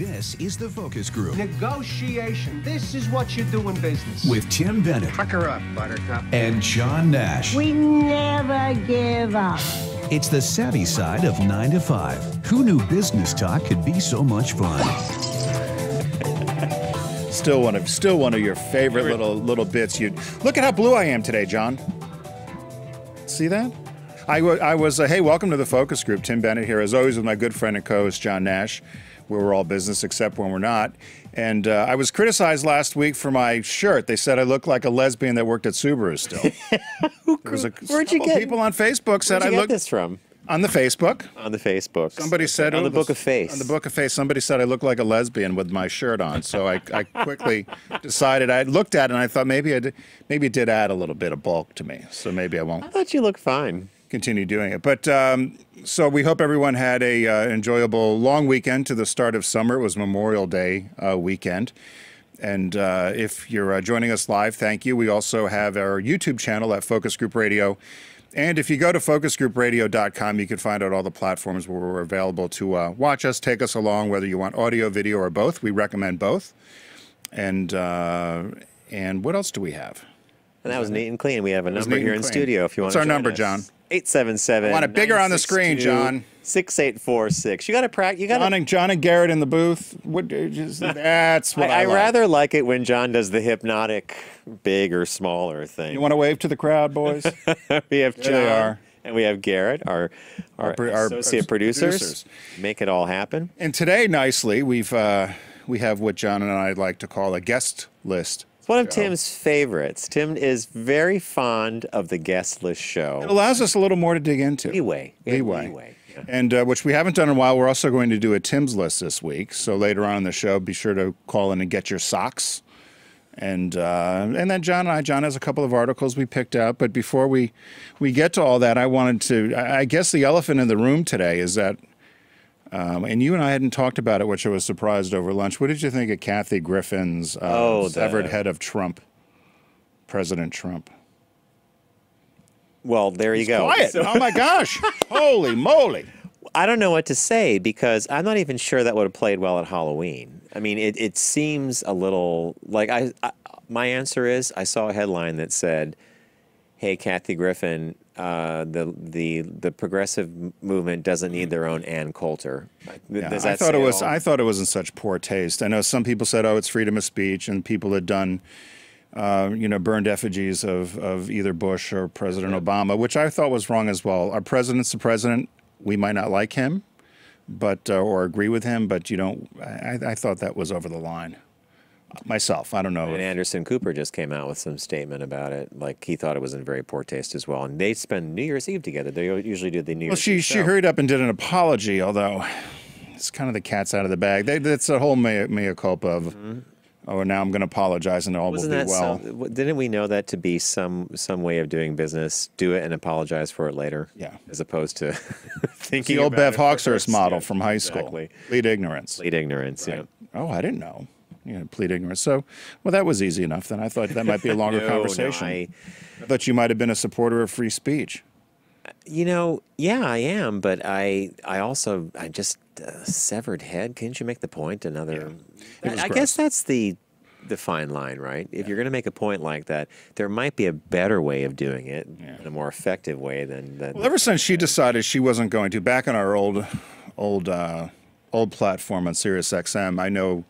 This is the focus group. Negotiation. This is what you do in business. With Tim Bennett. Pucker up, Buttercup. And John Nash. We never give up. It's the savvy side of 9 to 5. Who knew business talk could be so much fun? Still one of your favorite little bits. You look at how blue I am today, John. See that? I was hey, welcome to the focus group. Tim Bennett here, as always, with my good friend and co-host John Nash, where we're all business except when we're not. And I was criticized last week for my shirt. They said I look like a lesbian that worked at Subaru still. Where'd you get? People on Facebook said I looked. Where'd you get this from? On the Facebook. On the Facebook. Somebody said on the Book of Face. On the Book of Face, somebody said I look like a lesbian with my shirt on. So I quickly decided. I looked at it and I thought maybe it did add a little bit of bulk to me. So maybe I won't. I thought you looked fine. Continue doing it. But so we hope everyone had a enjoyable long weekend to the start of summer. It was Memorial Day weekend. And if you're joining us live, thank you. We also have our YouTube channel at Focus Group Radio. And if you go to focusgroupradio.com, you can find out all the platforms where we're available to watch us, take us along, whether you want audio, video, or both. We recommend both. And what else do we have? And that was neat and clean. We have a number here in studio if you want to join us. It's our number, John. 877. I want it bigger on the screen, John. 6846. You got to practice. John and Garrett in the booth. That's what I like. I rather like it when John does the hypnotic big or smaller thing. You want to wave to the crowd, boys? We have John. There they are. And we have Garrett, our associate producers. Make it all happen. And today, nicely, we have what John and I like to call a guest list. One of Tim's favorites. Tim is very fond of the guest list show. It allows us a little more to dig into. Leeway. Yeah. And which we haven't done in a while. We're also going to do a Tim's list this week. So later on in the show, be sure to call in and get your socks. And then John has a couple of articles we picked out. But before we get to all that, I wanted to, I guess the elephant in the room today is that, and you and I hadn't talked about it, which I was surprised over lunch. What did you think of Kathy Griffin's severed head of Trump, President Trump? Well, there you go. Quiet. So, oh, my gosh. Holy moly. I don't know what to say because I'm not even sure that would have played well at Halloween. I mean, it seems a little like my answer is I saw a headline that said, hey, Kathy Griffin, the progressive movement doesn't need their own Ann Coulter. I thought it was in such poor taste. I know some people said, "Oh, it's freedom of speech," and people had done, burned effigies of either Bush or President Obama, which I thought was wrong as well. Our president's the president. We might not like him, but or agree with him, but you don't. I thought that was over the line. Myself, I don't know. And Anderson Cooper just came out with some statement about it. Like, he thought it was in very poor taste as well. And they spend New Year's Eve together. They usually do the New Year's Eve. Well, she hurried up and did an apology, although it's kind of the cat's out of the bag. That's the whole mea culpa of, oh, now I'm going to apologize and all will be well. Didn't we know that to be some way of doing business? Do it and apologize for it later? Yeah. As opposed to thinking the old Bev Hawkshurst model from high school. Exactly. Plead ignorance. Plead ignorance, right. Yeah. Oh, I didn't know. You know, plead ignorance. So, well, that was easy enough. Then I thought that might be a longer conversation. I thought you might have been a supporter of free speech. You know, yeah, I am, but I also just severed head. Can't you make the point? Another, yeah. I guess that's the fine line, right? If you're going to make a point like that, there might be a better way of doing it, in a more effective way than. Well, ever since she decided she wasn't going to, back on our old platform on SiriusXM, I know.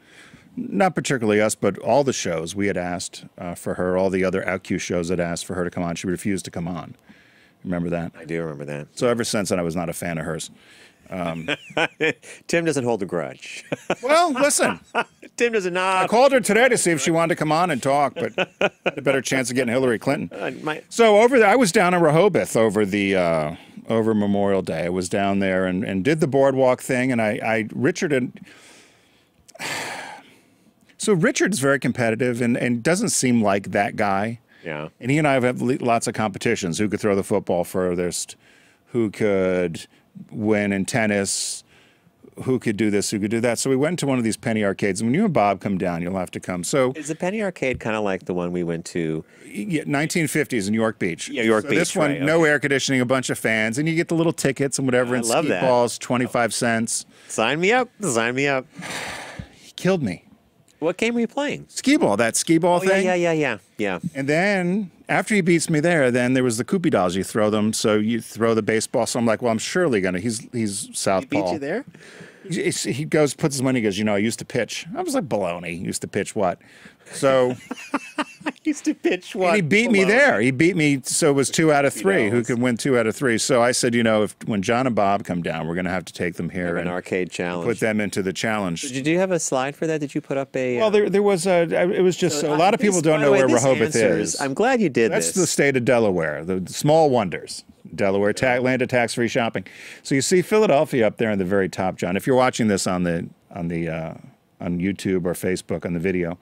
Not particularly us, but all the shows we had asked for her, all the other OutQ shows had asked for her to come on. She refused to come on. Remember that? I do remember that. So ever since then, I was not a fan of hers. Tim doesn't hold a grudge. Well, listen. Tim does not. I called her today to see if she wanted to come on and talk, but had a better chance of getting Hillary Clinton. So over there, I was down in Rehoboth over Memorial Day. I was down there and did the boardwalk thing, and So Richard's very competitive and doesn't seem like that guy. Yeah. And he and I have had lots of competitions. Who could throw the football furthest? Who could win in tennis? Who could do this? Who could do that? So we went to one of these penny arcades. And when you and Bob come down, you'll have to come. So is the penny arcade kind of like the one we went to? Yeah, 1950s in York Beach. Yeah, York Beach. This one, no air conditioning, a bunch of fans, and you get the little tickets and whatever. I love that. Balls, 25 cents. Sign me up. Sign me up. killed me. What game were you playing? Skee-ball, that skee-ball thing. Yeah. And then, after he beats me there, then there was the Koopy dolls. You throw them, so you throw the baseball. So I'm like, well, I'm surely going to. He's southpaw. He beat you there? He goes, puts his money, goes, you know, I used to pitch. I was like, baloney. Used to pitch what? So. I used to pitch what? And he beat me there. He beat me, so it was 2 out of 3. Who can win 2 out of 3? So I said, you know, if when John and Bob come down, we're going to have to take them here. An arcade challenge. Put them into the challenge. Did you have a slide for that? Did you put up a... Well, there was a... It was just... So a lot of people don't know where Rehoboth is. I'm glad you did this. That's the state of Delaware. The small wonders. Delaware, land of tax-free shopping. So you see Philadelphia up there in the very top, John. If you're watching this on YouTube or Facebook on the video.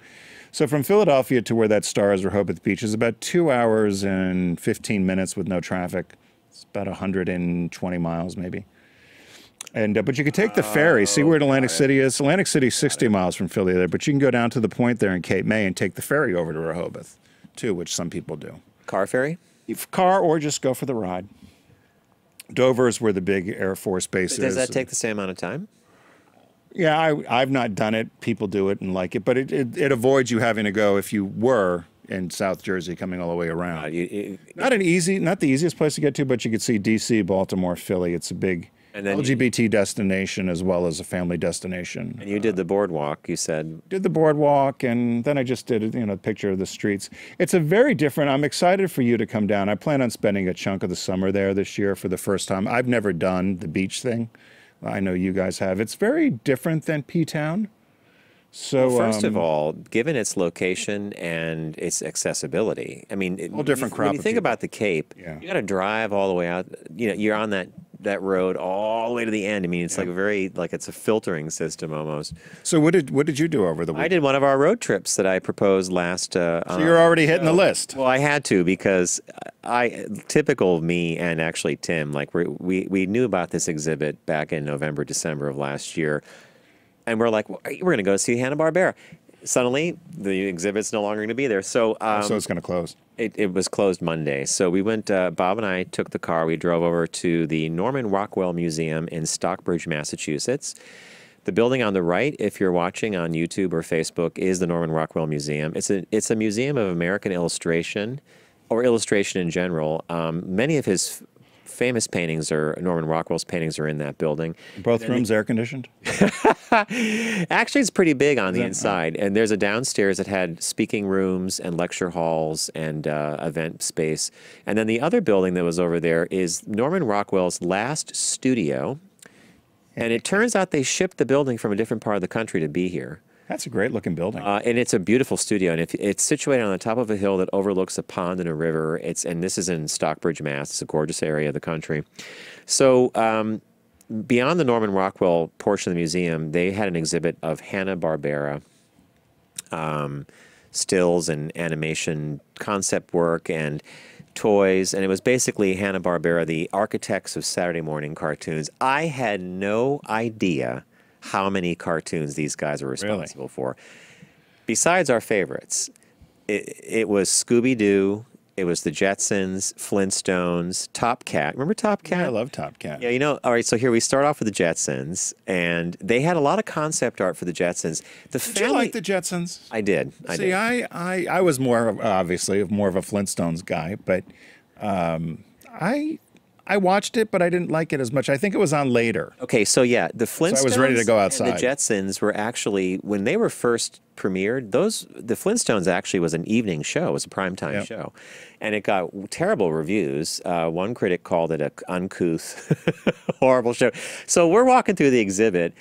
So from Philadelphia to where that star is, Rehoboth Beach, is about 2 hours and 15 minutes with no traffic. It's about 120 miles maybe. And but you could take the ferry. See where Atlantic City is? Atlantic City is 60 miles from Philly there, but you can go down to the point there in Cape May and take the ferry over to Rehoboth, too, which some people do. Car ferry? Car or just go for the ride. Dover is where the big Air Force base is. Does that take the same amount of time? Yeah, I've not done it. People do it and like it, but it avoids you having to go if you were in South Jersey coming all the way around. Not the easiest place to get to, but you could see D.C., Baltimore, Philly. It's a big LGBT destination as well as a family destination. And you did the boardwalk, you said. Did the boardwalk, and then I just did a picture of the streets. It's a very different. I'm excited for you to come down. I plan on spending a chunk of the summer there this year for the first time. I've never done the beach thing. I know you guys have. It's very different than P-Town. So well, first of all, given its location and its accessibility, I mean, when you think about the Cape, you got to drive all the way out. You know, you're on that road all the way to the end. I mean, it's like it's a filtering system almost. So what did you do over the weekend? I did one of our road trips that I proposed last. So you're already hitting the list. Well, I had to because typical of me and actually Tim, like we knew about this exhibit back in November, December of last year. And we're like, well, we're going to go see Hanna-Barbera. Suddenly, the exhibit's no longer going to be there. So, so it's going to close. It was closed Monday. So we went, Bob and I took the car. We drove over to the Norman Rockwell Museum in Stockbridge, Massachusetts. The building on the right, if you're watching on YouTube or Facebook, is the Norman Rockwell Museum. It's a museum of American illustration, or illustration in general. Many of his famous paintings, or Norman Rockwell's paintings, are in that building. Both rooms air conditioned? Actually, it's pretty big on the inside. And there's a downstairs that had speaking rooms and lecture halls and event space. And then the other building that was over there is Norman Rockwell's last studio. And it turns out they shipped the building from a different part of the country to be here. That's a great looking building. And it's a beautiful studio. And it's situated on the top of a hill that overlooks a pond and a river. And this is in Stockbridge, Mass. It's a gorgeous area of the country. So beyond the Norman Rockwell portion of the museum, they had an exhibit of Hanna-Barbera stills and animation concept work and toys. And it was basically Hanna-Barbera, the architects of Saturday morning cartoons. I had no idea how many cartoons these guys were responsible for. Besides our favorites, it was Scooby-Doo, it was the Jetsons, Flintstones, Top Cat. Remember Top Cat? Yeah, I love Top Cat. Yeah, you know, all right, so here we start off with the Jetsons, and they had a lot of concept art for the Jetsons. Did you like the Jetsons? I did. See, I was more, obviously, more of a Flintstones guy, but I watched it, but I didn't like it as much. I think it was on later. Okay, so yeah, the Flintstones, so I was ready to go outside. And the Jetsons were actually, when they were first premiered, the Flintstones actually was an evening show. It was a primetime show. And it got terrible reviews. One critic called it an uncouth, horrible show. So we're walking through the exhibit,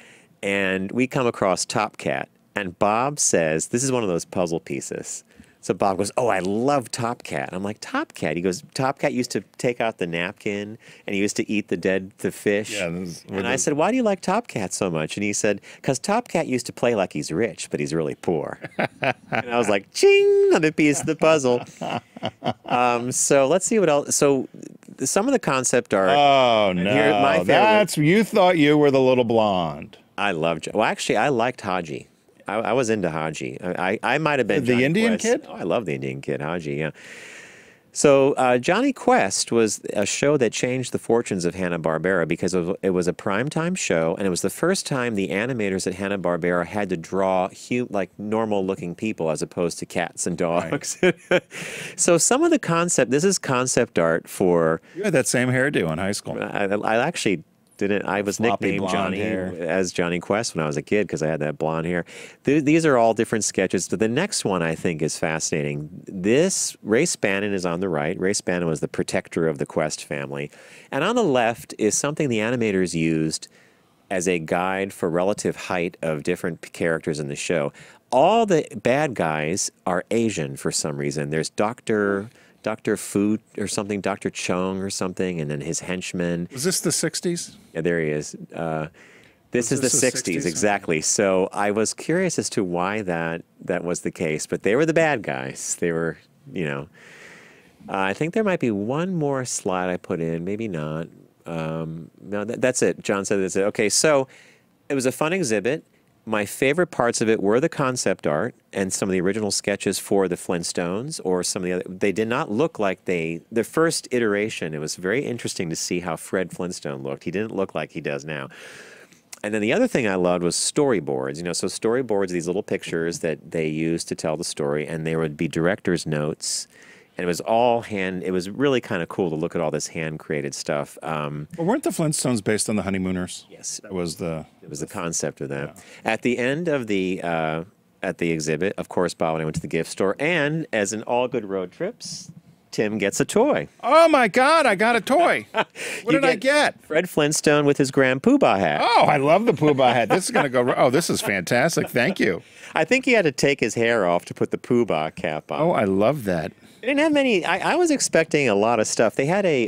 and we come across Top Cat. And Bob says, this is one of those puzzle pieces. So Bob goes, oh, I love Top Cat. I'm like, Top Cat? He goes, Top Cat used to take out the napkin, and he used to eat the fish. Yeah, and I said, why do you like Top Cat so much? And he said, because Top Cat used to play like he's rich, but he's really poor. And I was like, ching, another piece of the puzzle. So let's see what else. So some of the concept art. Oh, no, you thought you were the little blonde. I loved, well, actually, I liked Haji. I was into Haji. I might have been the Indian kid. Oh, I love the Indian kid, Haji. Yeah. So Johnny Quest was a show that changed the fortunes of Hanna-Barbera because it was a primetime show, and it was the first time the animators at Hanna-Barbera had to draw like normal-looking people as opposed to cats and dogs. Right. So some of the concept, this is concept art for... You had that same hairdo in high school. I actually... I was nicknamed Johnny as Johnny Quest when I was a kid because I had that blonde hair. These are all different sketches, but the next one I think is fascinating. This, Race Bannon is on the right. Race Bannon was the protector of the Quest family. And on the left is something the animators used as a guide for relative height of different characters in the show. All the bad guys are Asian for some reason. There's Dr. Fu or something, Dr. Chung or something, and then his henchmen. Was this the 60s? Yeah, there he is. This is the 60s, exactly. So I was curious as to why that was the case, but they were the bad guys. They were, you know. I think there might be one more slide I put in, maybe not. No, that's it. John said that's it. Okay, so it was a fun exhibit. My favorite parts of it were the concept art and some of the original sketches for the Flintstones or some of the other. They did not look like the first iteration. It was very interesting to see how Fred Flintstone looked. He didn't look like he does now. And then the other thing I loved was storyboards. You know, so storyboards, these little pictures that they used to tell the story, and there would be director's notes. And it was all hand, it was really kind of cool to look at all this hand-created stuff. Well, weren't the Flintstones based on the Honeymooners? Yes. That was the... It was the concept of that. Yeah. At the end of the, at the exhibit, of course, Bob and I went to the gift store, and as in all good road trips, Tim gets a toy. Oh my God, I got a toy. What did I get? Fred Flintstone with his grand Pooh Bah hat. Oh, I love the Pooh Bah hat. This is going to go, oh, this is fantastic. Thank you. I think he had to take his hair off to put the Pooh Bah cap on. Oh, I love that. They didn't have many. I was expecting a lot of stuff. They had a,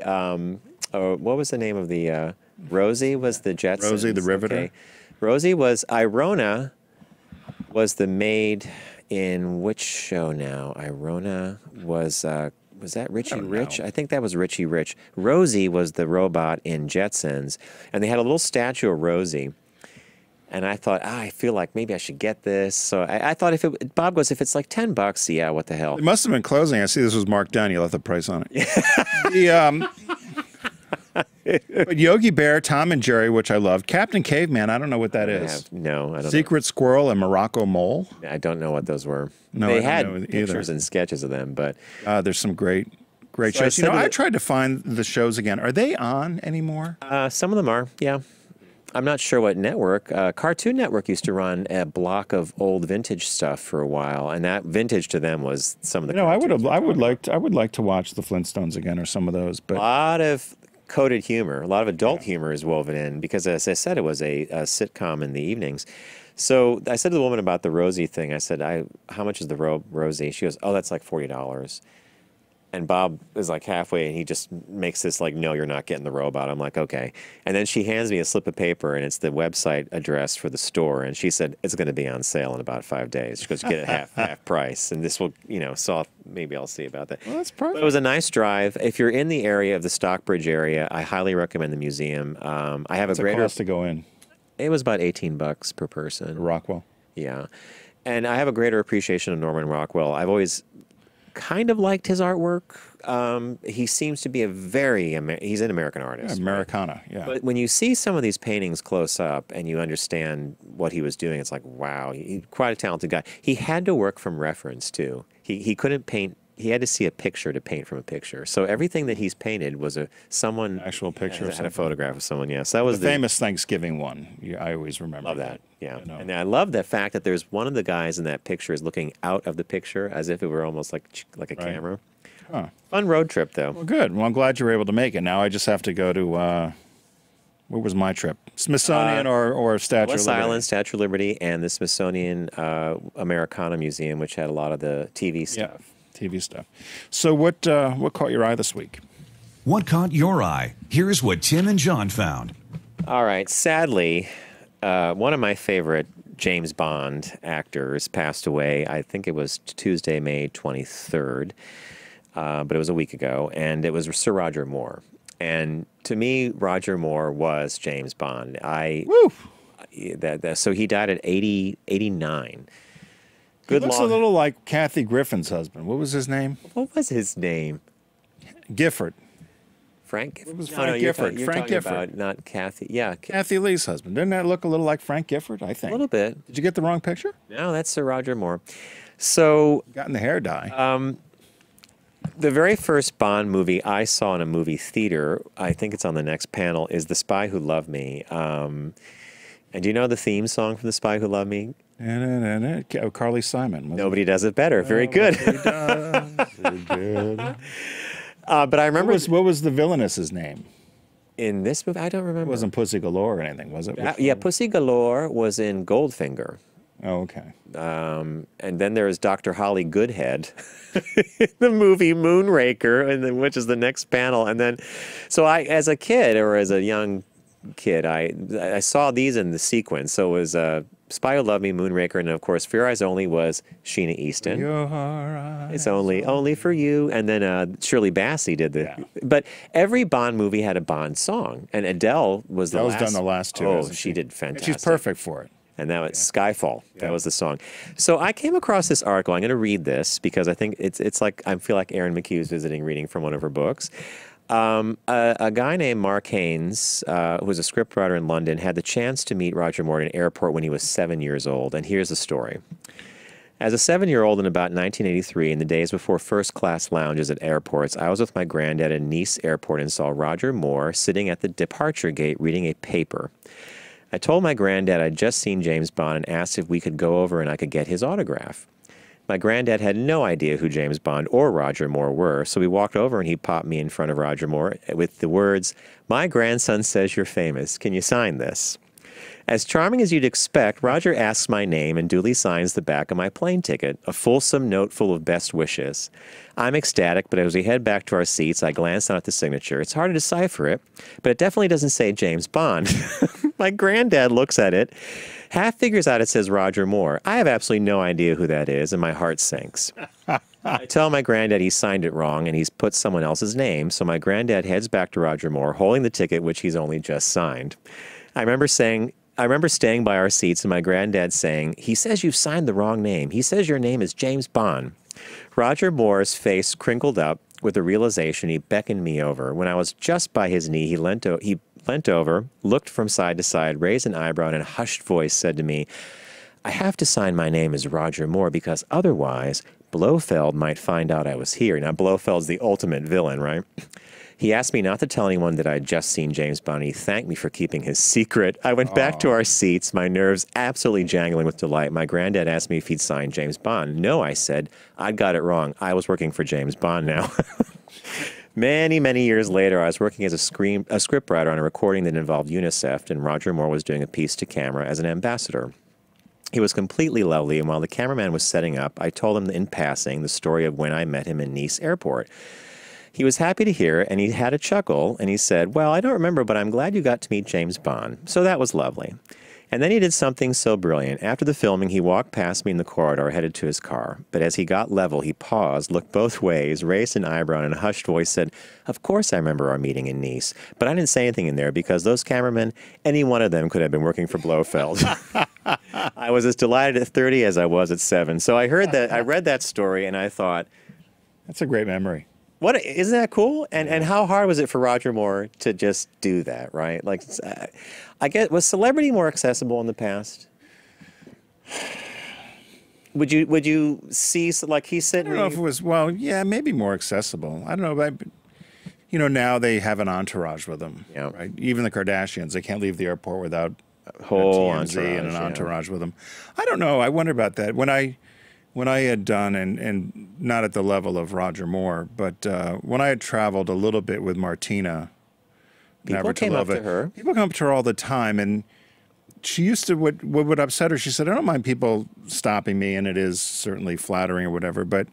what was the name of the, Rosie was the Jetsons. Rosie the Riveter. Okay. Rosie was, Irona was the maid in which show now? Irona was that Richie Rich? I think that was Richie Rich. Rosie was the robot in Jetsons. And they had a little statue of Rosie. And I thought, I feel like maybe I should get this. So I thought if it, Bob goes, if it's like $10, yeah, what the hell? It must have been closing. I see this was marked down. You left the price on it. But Yogi Bear, Tom and Jerry, which I love. Captain Caveman, I don't know what that is. I don't know. Secret Squirrel and Morocco Mole. I don't know what those were. No, they had pictures and sketches of them, but there's some great shows. You know, I tried to find the shows again. Are they on anymore? Some of them are. Yeah. I'm not sure what network. Cartoon Network used to run a block of old vintage stuff for a while, and that vintage to them was some of the. No, I would like to watch the Flintstones again or some of those. But a lot of coded humor, a lot of adult humor is woven in because, as I said, it was a sitcom in the evenings. So I said to the woman about the Rosie thing. I said, how much is the Rosie?" She goes, "Oh, that's like $40." And Bob is like halfway, and he just makes this like, no, you're not getting the robot. I'm like, okay. And then she hands me a slip of paper, and it's the website address for the store. And she said, it's going to be on sale in about 5 days. She goes, get it half price. And this will, you know, so maybe I'll see about that. Well, that's perfect. But it was a nice drive. If you're in the area of the Stockbridge area, I highly recommend the museum. I have a greater cost to go in. It was about $18 per person. Rockwell. Yeah. And I have a greater appreciation of Norman Rockwell. I've always kind of liked his artwork. He seems to be a he's an American artist. Yeah, Americana, right? Yeah. But when you see some of these paintings close up and you understand what he was doing, it's like, wow, he's quite a talented guy. He had to work from reference, too. He couldn't paint. He had to see a picture to paint from a picture. So everything that he's painted was an actual picture. Had a photograph of someone, yes. That was the famous Thanksgiving one. I always remember that. Yeah, you know. And I love the fact that there's one of the guys in that picture is looking out of the picture as if it were almost like a camera. Huh. Fun road trip, though. Well, good. Well, I'm glad you were able to make it. Now I just have to go to, what was my trip? Smithsonian or Statue of Liberty? Ellis Island, Statue of Liberty, and the Smithsonian Americana Museum, which had a lot of the TV stuff. Yeah. TV stuff. So what caught your eye this week? What caught your eye? Here's what Tim and John found. All right. Sadly, one of my favorite James Bond actors passed away. I think it was Tuesday, May 23rd, but it was a week ago, and it was Sir Roger Moore. And to me, Roger Moore was James Bond. So he died at 89. He looks a little like Kathy Griffin's husband. What was his name? Gifford. Frank Gifford? It was Frank Gifford. You're talking about not Kathy. Yeah. Kathy Lee's husband. Doesn't that look a little like Frank Gifford, I think? A little bit. Did you get the wrong picture? No, that's Sir Roger Moore. So... Gotten the hair dye. The very first Bond movie I saw in a movie theater, I think it's on the next panel, is The Spy Who Loved Me. And do you know the theme song from The Spy Who Loved Me? Carly Simon. Nobody does it better. Very good. But I remember... What was the villainess's name? In this movie? I don't remember. It wasn't Pussy Galore or anything, was it? Yeah, Pussy Galore was in Goldfinger. Oh, okay. And then there is Dr. Holly Goodhead in the movie Moonraker, and then, which is the next panel. And then, so I, as a kid or as a young kid, I saw these in the sequence. So it was Spy Who Loved Me, Moonraker, and of course, Your Eyes Only was Sheena Easton. It's only for you. And then Shirley Bassey did the. Yeah. But every Bond movie had a Bond song, and Adele was the last. Adele's done the last two. Oh, she did fantastic. She's perfect for it. And that was Skyfall. Yeah. That was the song. So I came across this article. I'm going to read this because I think it's like I feel like Erin McHugh is visiting, reading from one of her books. A guy named Mark Haynes, who was a scriptwriter in London, had the chance to meet Roger Moore at an airport when he was 7 years old. And here's the story. As a 7-year-old in about 1983, in the days before first-class lounges at airports, I was with my granddad at Nice Airport and saw Roger Moore sitting at the departure gate reading a paper. I told my granddad I'd just seen James Bond and asked if we could go over and I could get his autograph. My granddad had no idea who James Bond or Roger Moore were, so we walked over and he popped me in front of Roger Moore with the words, "My grandson says you're famous. Can you sign this?" As charming as you'd expect, Roger asks my name and duly signs the back of my plane ticket, a fulsome note full of best wishes. I'm ecstatic, but as we head back to our seats, I glance down at the signature. It's hard to decipher it, but it definitely doesn't say James Bond. My granddad looks at it, half figures out it says Roger Moore. I have absolutely no idea who that is, and my heart sinks. I tell my granddad he signed it wrong and he's put someone else's name, so my granddad heads back to Roger Moore, holding the ticket which he's only just signed. I remember staying by our seats and my granddad saying, "He says you've signed the wrong name. He says your name is James Bond." Roger Moore's face crinkled up with the realization. He beckoned me over. When I was just by his knee, he leant over, looked from side to side, raised an eyebrow, and in a hushed voice said to me, "I have to sign my name as Roger Moore because otherwise Blofeld might find out I was here." Now, Blofeld's the ultimate villain, right? He asked me not to tell anyone that I had just seen James Bond. He thanked me for keeping his secret. I went back to our seats, my nerves absolutely jangling with delight. My granddad asked me if he'd signed James Bond. No, I said. I got it wrong. I was working for James Bond now. Many, many years later, I was working as a scriptwriter on a recording that involved UNICEF, and Roger Moore was doing a piece to camera as an ambassador. He was completely lovely, and while the cameraman was setting up, I told him in passing the story of when I met him in Nice Airport. He was happy to hear, and he had a chuckle, and he said, "Well, I don't remember, but I'm glad you got to meet James Bond." So that was lovely. And then he did something so brilliant. After the filming, he walked past me in the corridor, headed to his car. But as he got level, he paused, looked both ways, raised an eyebrow, and in a hushed voice said, "Of course I remember our meeting in Nice, but I didn't say anything in there because those cameramen, any one of them could have been working for Blofeld." I was as delighted at 30 as I was at 7. So I heard that, I read that story, and I thought, that's a great memory. What, isn't that cool? And how hard was it for Roger Moore to just do that, right? Like, I guess, was celebrity more accessible in the past? Would you see, like, he's sitting? I don't know if it was, well, yeah, maybe more accessible. I don't know, but, you know, now they have an entourage with them. Yeah. Right? Even the Kardashians, they can't leave the airport without a whole TMZ entourage, and an entourage with them. I don't know. I wonder about that. When I had done, and not at the level of Roger Moore, but when I had traveled a little bit with Martina Navratilova, people come up to her all the time, and she used to, what would upset her, she said, "I don't mind people stopping me, and it is certainly flattering or whatever, but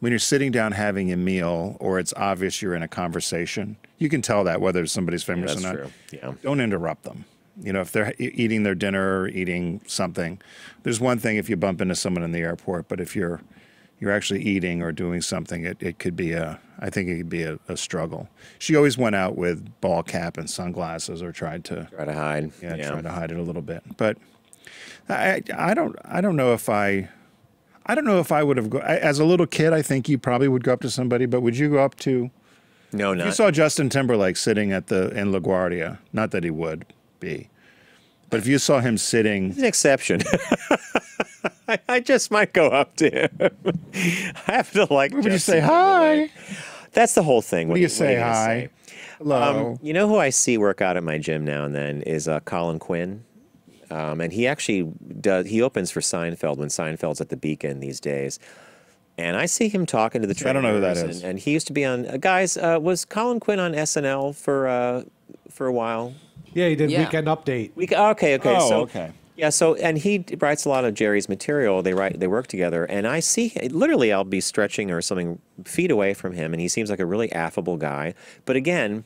when you're sitting down having a meal or it's obvious you're in a conversation, you can tell that whether somebody's famous or not. Yeah. Don't interrupt them. You know, if they're eating their dinner or eating something, there's one thing if you bump into someone in the airport, but if you're actually eating or doing something, it could be I think it could be a struggle." She always went out with ball cap and sunglasses, or tried to hide, try to hide it a little bit. But I don't know if I would have as a little kid. I think you probably would go up to somebody, but would you go up to No, not. You saw Justin Timberlake sitting at the in LaGuardia. Not that he would be, but if you saw him sitting, he's an exception. I just might go up to him. I have to like. Would you say hi? That's the whole thing. What do you say hi? Hello. You know who I see work out at my gym now and then is Colin Quinn. And he actually does, he opens for Seinfeld when Seinfeld's at the Beacon these days. And I see him talking to the trainers. I don't know who that is. And he used to be on, guys, was Colin Quinn on SNL for a while? Yeah, he did Weekend Update. Okay. Oh, so, okay. Yeah, so, and he writes a lot of Jerry's material. They work together. And I see, literally, I'll be stretching or something feet away from him. And he seems like a really affable guy. But again...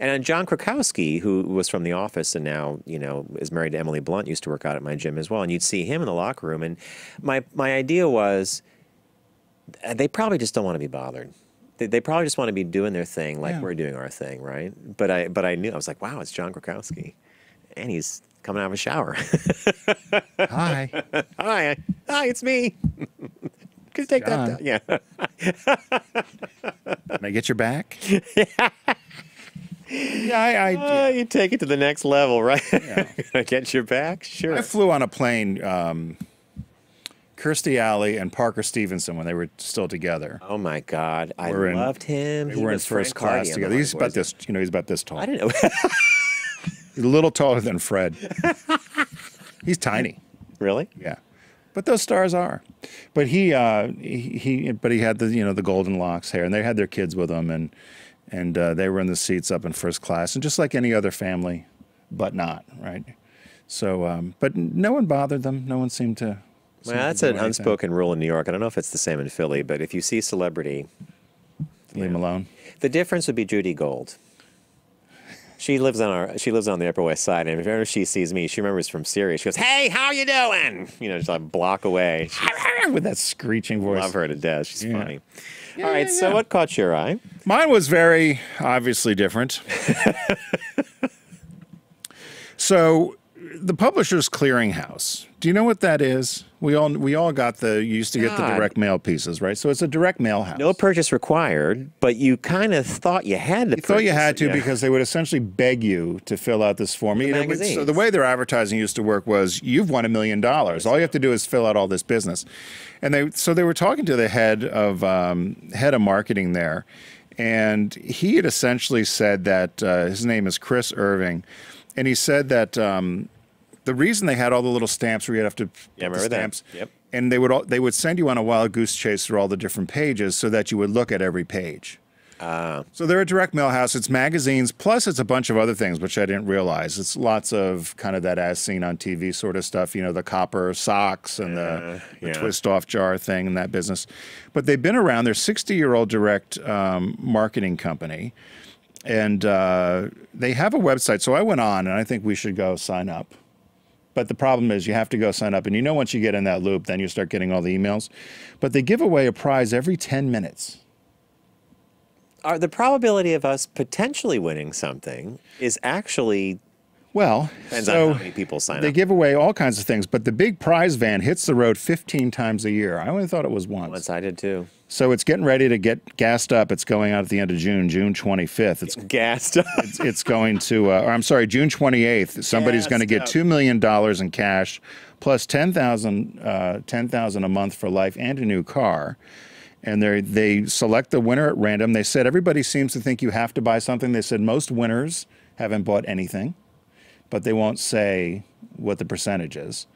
And John Krakowski, who was from The Office and now, you know, is married to Emily Blunt, used to work out at my gym as well. And you'd see him in the locker room. And my idea was they probably just don't want to be bothered. They probably just want to be doing their thing like we're doing our thing, right? But I knew, I was like, wow, it's John Krakowski. And he's coming out of a shower. Hi. Hi. Hi, it's me. Could take John. That down. Yeah. Can I get your back? Yeah. Yeah, you take it to the next level, right? Yeah. I get your back, sure. I flew on a plane, Kirstie Alley and Parker Stevenson when they were still together. Oh my God, I loved him. We were in first class together. He's about this, you know, he's about this tall. I didn't know. He's a little taller than Fred. He's tiny. Really? Yeah, but those stars are. But he had the the golden locks hair, and they had their kids with him, and. And they were in the seats up in first class, and just like any other family, but not, right? So, but no one bothered them. No one seemed to. Well, that's an unspoken rule in New York. I don't know if it's the same in Philly, but if you see celebrity, leave them alone. The difference would be Judy Gold. She lives on the Upper West Side, and if she sees me, she remembers from Sirius. She goes, "Hey, how you doing?" You know, just like a block away with that screeching voice. Love her to death. She's funny. Yeah, all right. Yeah, so, what caught your eye? Mine was very obviously different. So, the Publishers Clearinghouse. Do you know what that is? We all got the you used to get the direct mail pieces, right? So it's a direct mail house. No purchase required, but you kind of thought you had to. You thought you had to because they would essentially beg you to fill out this form. You know, so the way their advertising used to work was you've won $1 million. All you have to do is fill out all this business, and they were talking to the head of marketing there, and he had essentially said that his name is Chris Irving, and he said that. The reason they had all the little stamps where you'd have to put the stamps, yep. And they would send you on a wild goose chase through all the different pages so that you would look at every page. So they're a direct mail house. It's magazines, plus it's a bunch of other things, which I didn't realize. It's lots of kind of that as seen on TV sort of stuff, you know, the copper socks and the twist-off jar thing and that business. But they've been around. They're a 60-year-old direct marketing company, and they have a website. So I went on, and I think we should go sign up. But the problem is you have to go sign up. And you know once you get in that loop, then you start getting all the emails. But they give away a prize every 10 minutes. The probability of us potentially winning something is actually... Well, depends on how many people sign up. They give away all kinds of things. But the big prize van hits the road 15 times a year. I only thought it was once. Once I did, too. So it's getting ready to get gassed up. It's going out at the end of June, June 25th. It's gassed up. It's going to, or I'm sorry, June 28th. Somebodogoing to get $2 million in cash, plus $10,000 a month for life and a new car. And they select the winner at random. They said, everybody seems to think you have to buy something. They said most winners haven't bought anything, but they won't say what the percentage is.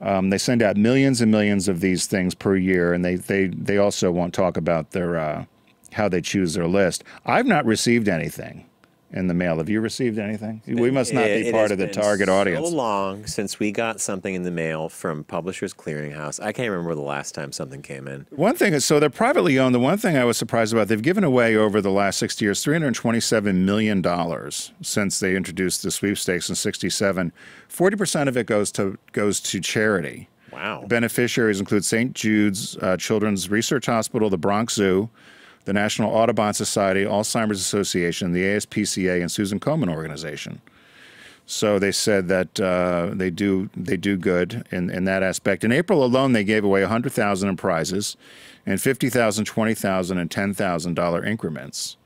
They send out millions and millions of these things per year, and they also won't talk about their how they choose their list. I've not received anything in the mail. Have you received anything? We must not be part of the target audience. It's been so long since we got something in the mail from Publishers Clearinghouse. I can't remember the last time something came in. One thing is, so they're privately owned. The one thing I was surprised about, they've given away over the last 60 years $327 million since they introduced the sweepstakes in 67. 40% of it goes to charity. Wow. Beneficiaries include St. Jude's Children's Research Hospital, the Bronx Zoo, the National Audubon Society, Alzheimer's Association, the ASPCA, and Susan Komen Organization. So they said that they do good in that aspect. In April alone, they gave away $100,000 in prizes, and $50,000, $20,000, and $10,000 increments.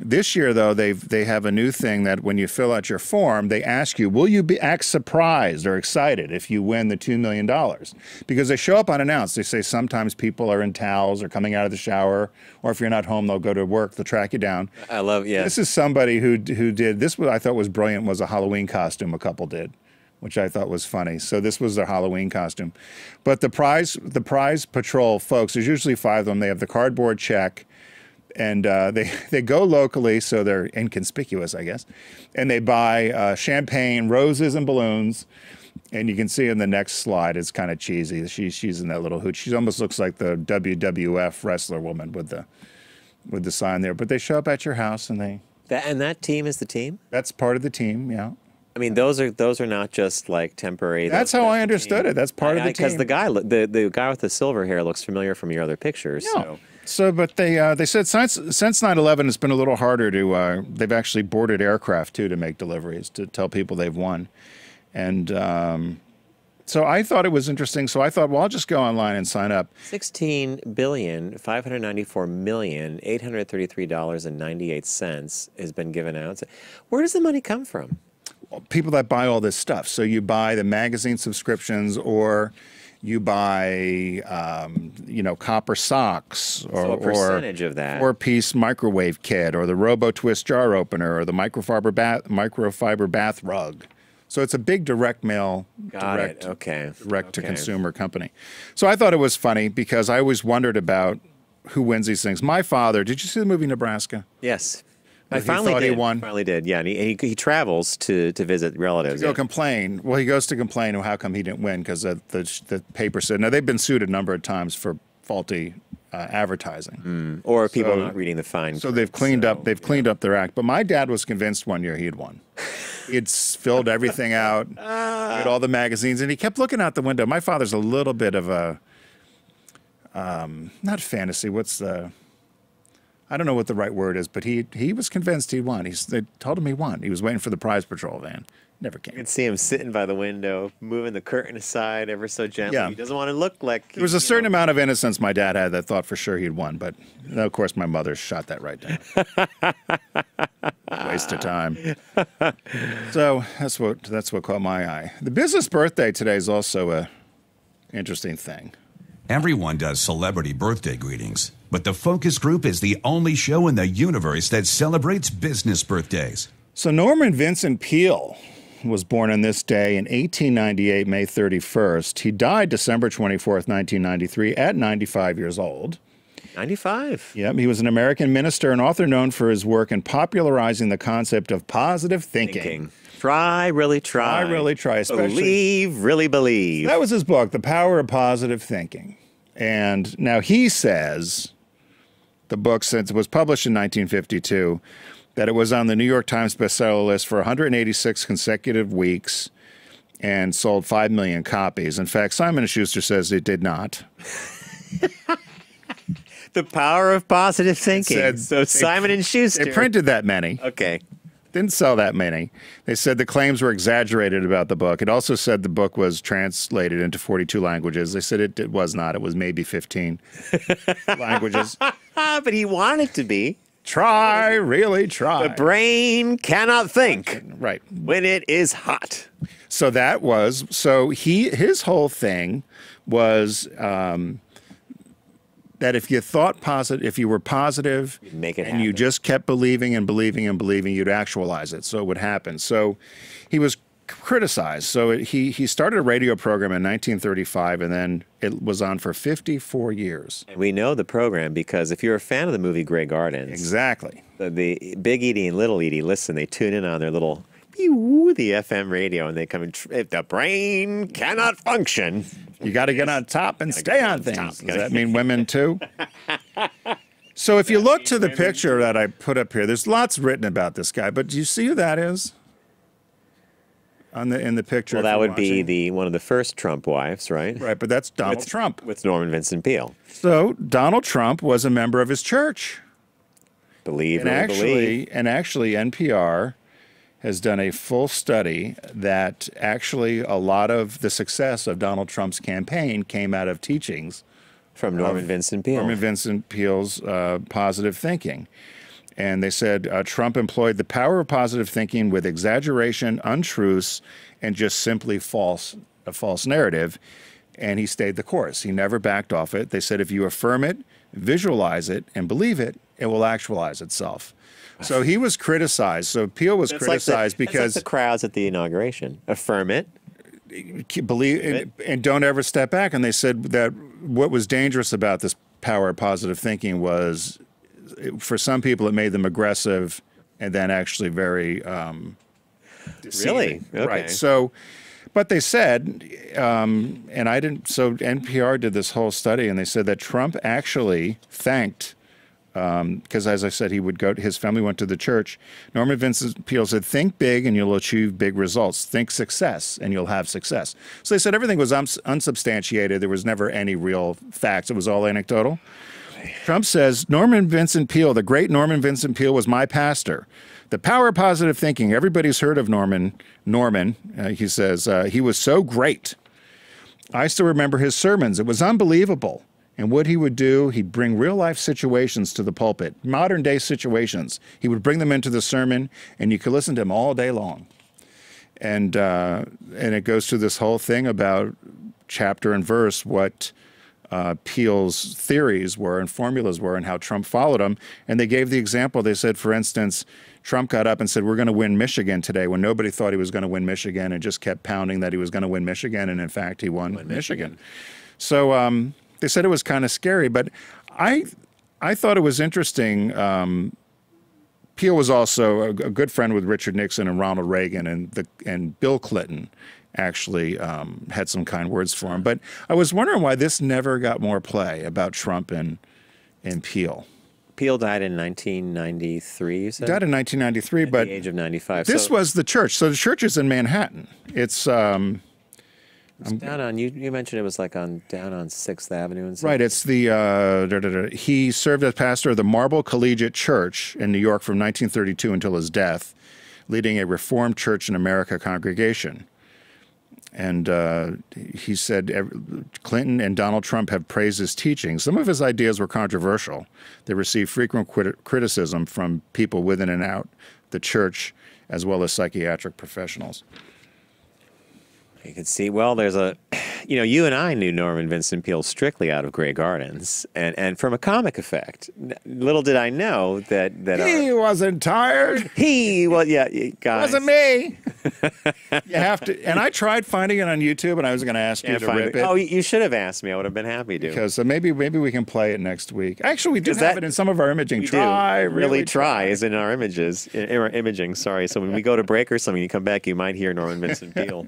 This year, though, they have a new thing that when you fill out your form, they ask you, will you act surprised or excited if you win the $2 million? Because they show up unannounced. They say sometimes people are in towels or coming out of the shower, or if you're not home, they'll go to work, they'll track you down. I love, yeah. This is somebody who did, this what I thought was brilliant was a Halloween costume a couple did, which I thought was funny. So this was their Halloween costume. But the prize patrol folks, there's usually 5 of them. They have the cardboard check. And they go locally, so they're inconspicuous, I guess. And they buy champagne, roses, and balloons. And you can see in the next slide, it's kind of cheesy. She's in that little hood. She almost looks like the WWF wrestler woman with the sign there. But they show up at your house, and they that team is the team. That's part of the team, yeah. I mean, those are not just like temporary. That's how I understood it. That's part of the team. Because the guy with the silver hair looks familiar from your other pictures. Yeah. So, but they said since 9/11, it's been a little harder to. They've actually boarded aircraft too to make deliveries to tell people they've won, and so I thought it was interesting. So I thought, well, I'll just go online and sign up. $16,594,833.98 has been given out. Where does the money come from? People that buy all this stuff. So you buy the magazine subscriptions, or you buy, you know, copper socks, or so a percentage of that, or four-piece microwave kit, or the RoboTwist jar opener, or the microfiber bath rug. So it's a big direct mail, direct to consumer company. So I thought it was funny because I always wondered about who wins these things. My father, did you see the movie Nebraska? Yes. I finally did. He won. Finally did. Yeah, and he travels to visit relatives. Go complain. Well, he goes to complain. Well, how come he didn't win? Because the paper said no. They've been sued a number of times for faulty advertising, or people not reading the fine print. So they've cleaned up. They've cleaned up their act. But my dad was convinced one year he had won. He'd filled everything out, read all the magazines, and he kept looking out the window. My father's a little bit of a not fantasy. What's the I don't know what the right word is, but he was convinced he won. They told him he won. He was waiting for the prize patrol van. Never came. You could see him sitting by the window, moving the curtain aside ever so gently. Yeah. He doesn't want to look like... There was a certain amount of innocence my dad had that thought for sure he'd won, but of course my mother shot that right down. Waste of time. So that's what caught my eye. The business birthday today is also an interesting thing. Everyone does celebrity birthday greetings, but the Focus Group is the only show in the universe that celebrates business birthdays. So Norman Vincent Peale was born on this day in 1898, May 31st. He died December 24th, 1993, at 95 years old. 95? Yep, he was an American minister and author known for his work in popularizing the concept of positive thinking. Try, really try, especially. Believe, really believe. That was his book, The Power of Positive Thinking. And now he says, the book, since it was published in 1952, that it was on the New York Times bestseller list for 186 consecutive weeks and sold 5 million copies. In fact, Simon & Schuster says it did not. The Power of Positive Thinking. So Simon & Schuster. They printed that many. Okay. Didn't sell that many. They said the claims were exaggerated about the book. It also said the book was translated into 42 languages. They said it was not. It was maybe 15 languages. But he wanted to be. Try, really try. The brain cannot think. Right. When it is hot. So that was, so his whole thing was that if you thought positive, if you were positive, you'd make it happen. You just kept believing and believing and believing, you'd actualize it. So it would happen. So he was criticized. So he started a radio program in 1935, and then it was on for 54 years. And we know the program because if you're a fan of the movie Grey Gardens, exactly, the Big Edie and Little Edie, listen, they tune in on their little the FM radio, and they come in. If the brain cannot function, you got to get on top and stay on things. Does that mean women too? So if you look to the picture that I put up here, there's lots written about this guy, but do you see who that is on the in the picture? Well, that would be the one of the first Trump wives, right? Right, but that's Donald Trump with Norman Vincent Peale. So Donald Trump was a member of his church. Believe and actually, NPR has done a full study that actually a lot of the success of Donald Trump's campaign came out of teachings from Norman Vincent Peale. Norman Vincent Peale's positive thinking. And they said, Trump employed the power of positive thinking with exaggeration, untruths, and just simply a false narrative. And he stayed the course. He never backed off it. They said, if you affirm it, visualize it, and believe it, it will actualize itself. So he was criticized. So Peel was criticized because the crowds at the inauguration affirm it, believe it, and don't ever step back. And they said that what was dangerous about this power of positive thinking was, for some people, it made them aggressive, and then actually very deceiving. Really? Okay. Right. So. But they said, and I didn't, so NPR did this whole study, and they said that Trump actually thanked, because as I said, he would go, his family went to the church. Norman Vincent Peale said, think big and you'll achieve big results. Think success and you'll have success. So they said everything was unsubstantiated. There was never any real facts. It was all anecdotal. Trump says, Norman Vincent Peale, the great Norman Vincent Peale, was my pastor. The power of positive thinking. Everybody's heard of Norman. He says, he was so great. I still remember his sermons. It was unbelievable. And what he would do, he'd bring real life situations to the pulpit, modern day situations. He would bring them into the sermon, and you could listen to him all day long. And it goes through this whole thing about chapter and verse, what Peale's theories were and formulas were and how Trump followed them. And they gave the example. They said, for instance, Trump got up and said, we're going to win Michigan today, when nobody thought he was going to win Michigan, and just kept pounding that he was going to win Michigan. And in fact, he won Michigan. So they said it was kind of scary, but I thought it was interesting. Peale was also a good friend with Richard Nixon and Ronald Reagan and Bill Clinton. Actually had some kind words for him. But I was wondering why this never got more play about Trump and Peale. Peale died in 1993, you said? Died in 1993, but at the age of 95. This was the church. So the church is in Manhattan. It's down on, you mentioned it was like on down on 6th Avenue and stuff. Right, it's the, he served as pastor of the Marble Collegiate Church in New York from 1932 until his death, leading a Reformed Church in America congregation. And he said, Clinton and Donald Trump have praised his teaching. Some of his ideas were controversial. They received frequent criticism from people within and out the church, as well as psychiatric professionals. You can see, well, there's a, you know, you and I knew Norman Vincent Peale strictly out of Grey Gardens and from a comic effect. Little did I know that... he wasn't tired. Well, yeah, guys. Wasn't me. You have to, and I tried finding it on YouTube, and I was going to ask you to rip it. Oh, you should have asked me. I would have been happy to. Because maybe we can play it next week. Actually, we do have it in some of our imaging. Really try is in our images, in our imaging. So when we go to break or something, you come back, you might hear Norman Vincent Peale.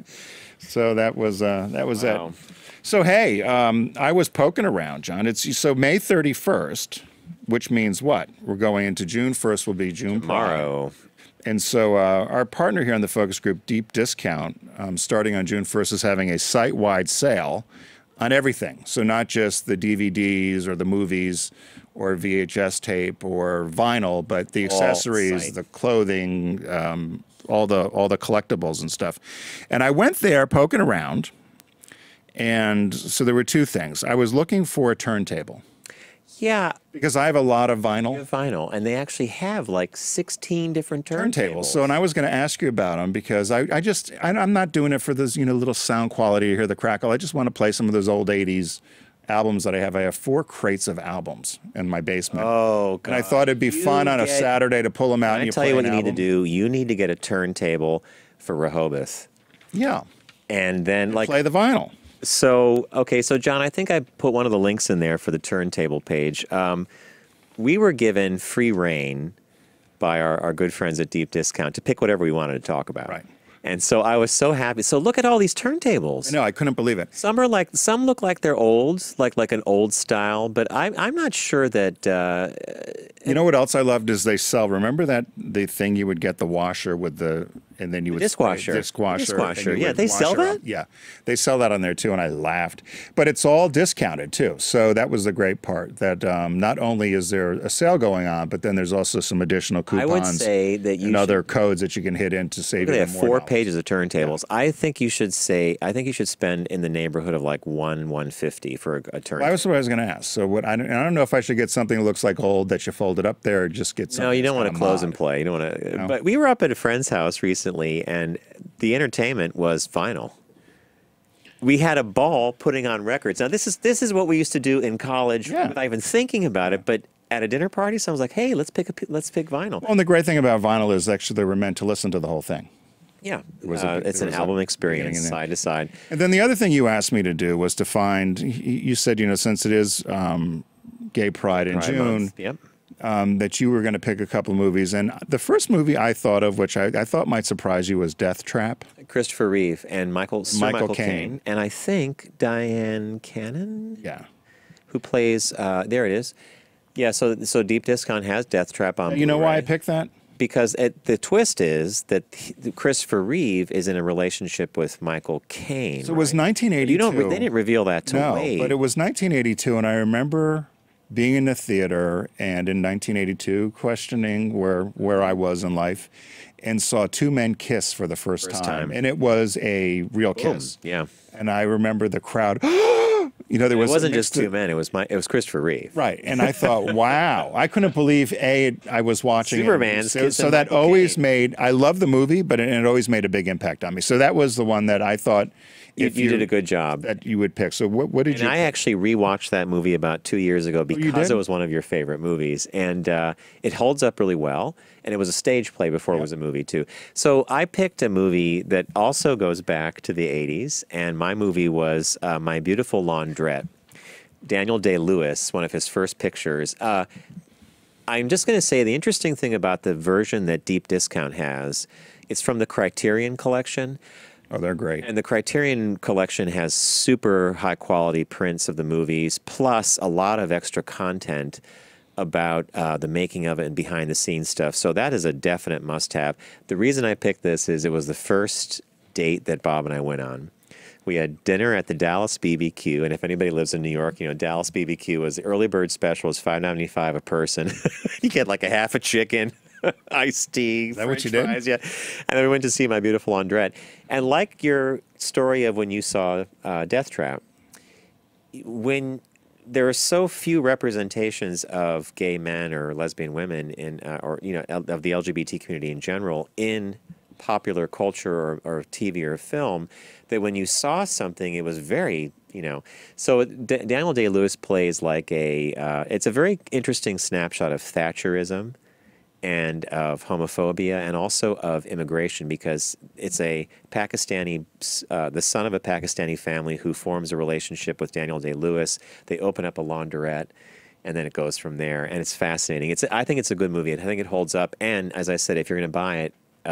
So that was wow. It. So hey, I was poking around, John. It's so May 31st, which means what? We're going into June 1st. Will be June tomorrow. Prime. And so our partner here in the focus group, Deep Discount, starting on June 1st, is having a site-wide sale on everything. So not just the DVDs or the movies or VHS tape or vinyl, but the accessories, the clothing. All the collectibles and stuff. And I went there poking around, and so there were two things. I was looking for a turntable. Yeah. Because I have a lot of vinyl. You have vinyl, and they actually have like 16 different turntables. So, and I was going to ask you about them because I'm not doing it for this, you know, little sound quality to hear the crackle. I just want to play some of those old 80s albums that I have. I have 4 crates of albums in my basement. Oh, God. And I thought it'd be fun on a Saturday to pull them out. I'll tell you what you need to do. You need to get a turntable for Rehoboth. Yeah. And then like play the vinyl. So, okay. So, John, I think I put one of the links in there for the turntable page. We were given free reign by our good friends at Deep Discount to pick whatever we wanted to talk about. Right. And so I was so happy. So look at all these turntables. No, I couldn't believe it. Some are like, some look like they're old, like an old style. But I'm not sure that. You know what else I loved is they sell. Remember that the thing you would get, the washer with the and then you would dishwasher. Dishwasher. Yeah, they sell that? Yeah, they sell that on there too, and I laughed. But it's all discounted too, so that was the great part, that not only is there a sale going on, but then there's also some additional coupons and other codes that you can hit in to save even more. They have four pages of turntables. Yeah. I think you should say, I think you should spend in the neighborhood of like $150 for a turntable. Well, I was what I was going to ask. So what, I don't know if I should get something that looks like old that you fold it up there, or just get something. No, you don't want to close and play. You don't want to. No. But we were up at a friend's house recently, and the entertainment was vinyl. We had a ball putting on records. Now this is what we used to do in college, yeah, without even thinking about it, but at a dinner party, someone's like, "Hey, let's pick vinyl." Well, and the great thing about vinyl is actually they were meant to listen to the whole thing. Yeah, it's an album experience, side to side. And then the other thing you asked me to do was to find. You said, you know, since it is Gay Pride in June, yep, that you were going to pick a couple of movies, and the first movie I thought of, which I thought might surprise you, was Death Trap. Christopher Reeve and Michael Caine, and I think Diane Cannon, yeah, who plays. There it is. Yeah, so Deep Discount has Death Trap on. You know why I picked that? Because the twist is that Christopher Reeve is in a relationship with Michael Caine. So it was 1982. They didn't reveal that till late. No, but it was 1982, and I remember being in the theater and in 1982 questioning where I was in life, and saw two men kiss for the first time. And it was a real kiss. Boom. Yeah. And I remember the crowd. You know, it wasn't just two men. It was Christopher Reeve. Right, and I thought, wow, I couldn't believe I was watching Superman. So that always made. I love the movie, but it always made a big impact on me. So that was the one that I thought you did a good job that you would pick. So what did you? And I actually rewatched that movie about 2 years ago because it was one of your favorite movies, and it holds up really well. And it was a stage play before it was a movie too. So I picked a movie that also goes back to the 80s, and my movie was My Beautiful Laundrette. Daniel Day-Lewis, one of his first pictures. I'm just going to say the interesting thing about the version that Deep Discount has, it's from the Criterion Collection. Oh, they're great. And the Criterion Collection has super high-quality prints of the movies, plus a lot of extra content about the making of it and behind-the-scenes stuff. So that is a definite must-have. The reason I picked this is it was the first date that Bob and I went on. We had dinner at the Dallas BBQ, and if anybody lives in New York, you know, Dallas BBQ was the early bird special. It was $5.95 a person. You get like a half a chicken, iced tea, French fries, yeah. And then we went to see My Beautiful Laundrette. And like your story of when you saw Death Trap, there are so few representations of gay men or lesbian women in, or you know, of the LGBT community in general in popular culture or TV or film, that when you saw something, it was very, you know. So Daniel Day-Lewis plays like a. It's a very interesting snapshot of Thatcherism, and of homophobia, and also of immigration, because it's a Pakistani, the son of a Pakistani family who forms a relationship with Daniel Day-Lewis. They open up a laundrette, and then it goes from there, and it's fascinating. I think it's a good movie, and I think it holds up, and as I said, if you're going to buy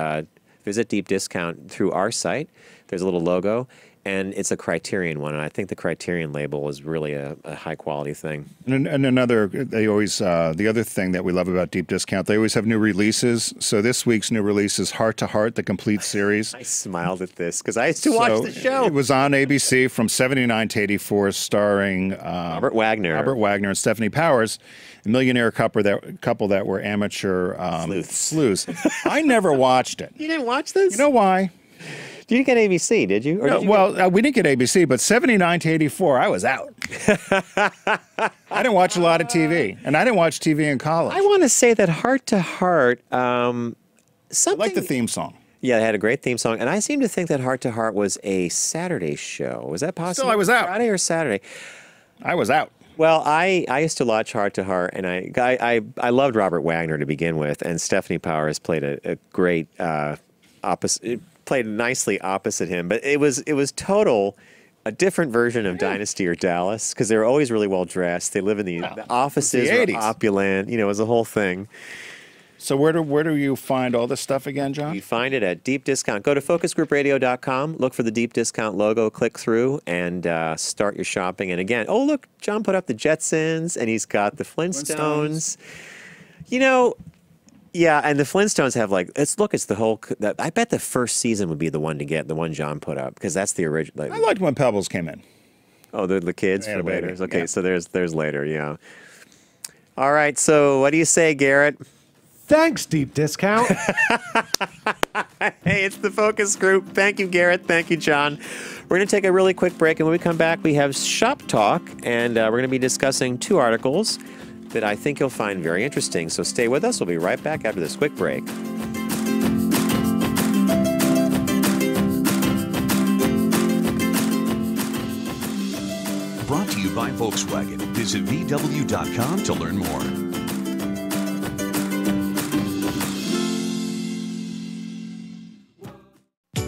it, visit Deep Discount through our site. There's a little logo, and it's a Criterion one, and I think the Criterion label is really a high-quality thing. And another, the other thing that we love about Deep Discount, they always have new releases. So this week's new release is Heart to Heart, the complete series. I smiled at this because I used to watch the show. It was on ABC from 79 to 84, starring Robert Wagner and Stephanie Powers, a millionaire couple that were amateur sleuths. I never watched it. You didn't watch this? You know why? You didn't get ABC, did you? Or no, we didn't get ABC, but 79 to 84, I was out. I didn't watch a lot of TV, and I didn't watch TV in college. I want to say that Heart to Heart, something... I like the theme song. Yeah, it had a great theme song, and I seem to think that Heart to Heart was a Saturday show. Was that possible? Still, I was out. Friday or Saturday? I was out. Well, I used to watch Heart to Heart, and I loved Robert Wagner to begin with, and Stephanie Powers played a great opposite... played nicely opposite him, but it was total a different version of Dynasty or Dallas, because they were always really well dressed. They live in the offices, the 80s. Were opulent, you know, it was a whole thing. So where do you find all this stuff again, John? You find it at Deep Discount. Go to focusgroupradio.com, look for the Deep Discount logo, click through, and start your shopping. And again, oh look, John put up the Jetsons, and he's got the Flintstones. You know, Yeah, and the Flintstones have like it's the whole. I bet the first season would be the one to get the one John put up because that's the original. Like, I liked when Pebbles came in. Oh, they're the kids for later. Okay, yeah. So there's later. Yeah. All right. So what do you say, Garrett? Thanks, Deep Discount. Hey, it's the focus group. Thank you, Garrett. Thank you, John. We're going to take a really quick break, and when we come back, we have Shop Talk, and we're going to be discussing two articles that I think you'll find very interesting. So stay with us. We'll be right back after this quick break. Brought to you by Volkswagen. Visit VW.com to learn more.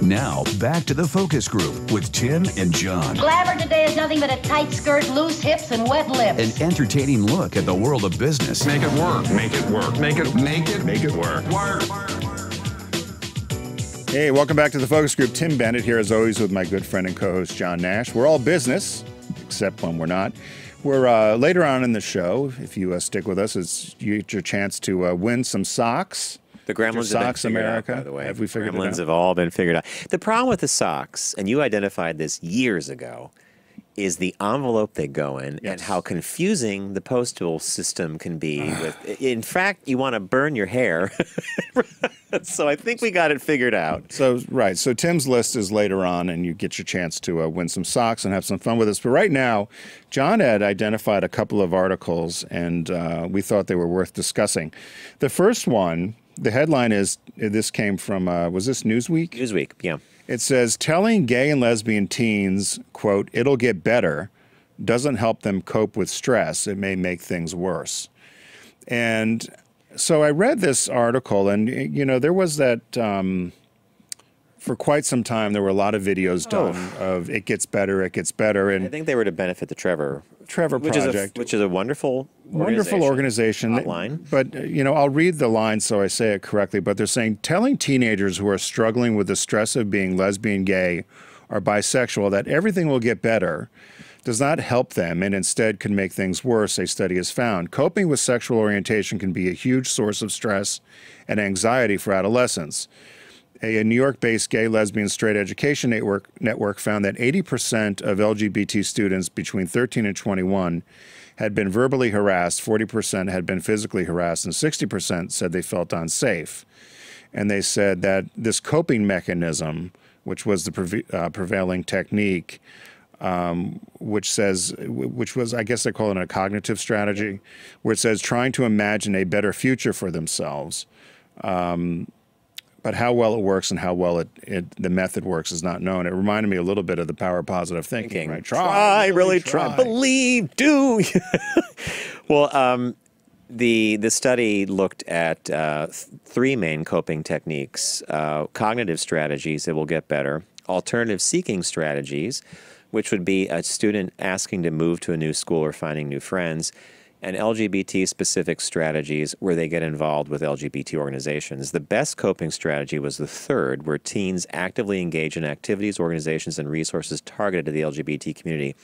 Now, back to the focus group with Tim and John. Glamour today is nothing but a tight skirt, loose hips, and wet lips. An entertaining look at the world of business. Make it work. Make it work. Make it work. Hey, welcome back to the focus group. Tim Bennett here, as always, with my good friend and co-host, John Nash. We're all business, except when we're not. We're later on in the show, if you stick with us, it's your chance to win some socks. The Gremlins have been figured out, by the way. Have we figured it out? Gremlins have all been figured out. The problem with the socks, and you identified this years ago, is the envelope they go in and how confusing the postal system can be. In fact, you want to burn your hair. So I think we got it figured out. So, right. So Tim's list is later on, and you get your chance to win some socks and have some fun with us. But right now, John had identified a couple of articles, and we thought they were worth discussing. The first one... The headline is, this came from, was this Newsweek? Newsweek, yeah. It says, telling gay and lesbian teens, quote, it'll get better, doesn't help them cope with stress. It may make things worse. And so I read this article, and, you know, there was that, for quite some time, there were a lot of videos done of it gets better, it gets better. And I think they were to benefit the Trevor Project. Which is a wonderful organization. Online. But, you know, I'll read the line so I say it correctly, but they're saying, telling teenagers who are struggling with the stress of being lesbian, gay, or bisexual that everything will get better does not help them and instead can make things worse, a study has found. Coping with sexual orientation can be a huge source of stress and anxiety for adolescents. A New York-based gay, lesbian, straight education network found that 80% of LGBT students between 13 and 21 had been verbally harassed, 40% had been physically harassed, and 60% said they felt unsafe. And they said that this coping mechanism, which was the prevailing technique, which was, I guess they call it a cognitive strategy, where it says trying to imagine a better future for themselves, but how well it works and how well the method works is not known. It reminded me a little bit of the power of positive thinking. Right? Try, really try. Believe, do. Well, the study looked at three main coping techniques, cognitive strategies that will get better, alternative seeking strategies, which would be a student asking to move to a new school or finding new friends, and LGBT-specific strategies where they get involved with LGBT organizations. The best coping strategy was the third, where teens actively engage in activities, organizations, and resources targeted to the LGBT community.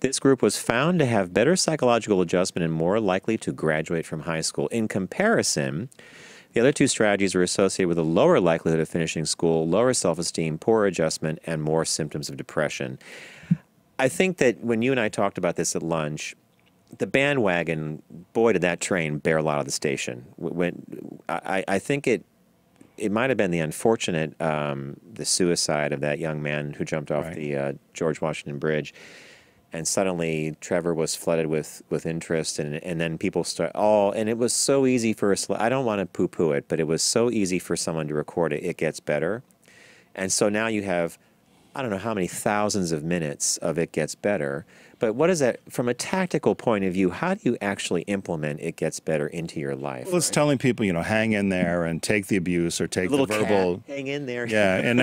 This group was found to have better psychological adjustment and more likely to graduate from high school. In comparison, the other two strategies were associated with a lower likelihood of finishing school, lower self-esteem, poor adjustment, and more symptoms of depression. I think that when you and I talked about this at lunch, the bandwagon, boy, did that train barrel out of the station. When I think it might have been the unfortunate the suicide of that young man who jumped off the George Washington Bridge, and suddenly Trevor was flooded with interest, and then people and it was so easy for us. I don't want to poo-poo it, but it was so easy for someone to record it. It gets better, and so now you have, I don't know how many thousands of minutes of it gets better. But what is that, from a tactical point of view, how do you actually implement it gets better into your life? Well, it's telling people, you know, hang in there and take the abuse or take the verbal. Cat. Hang in there. Yeah, and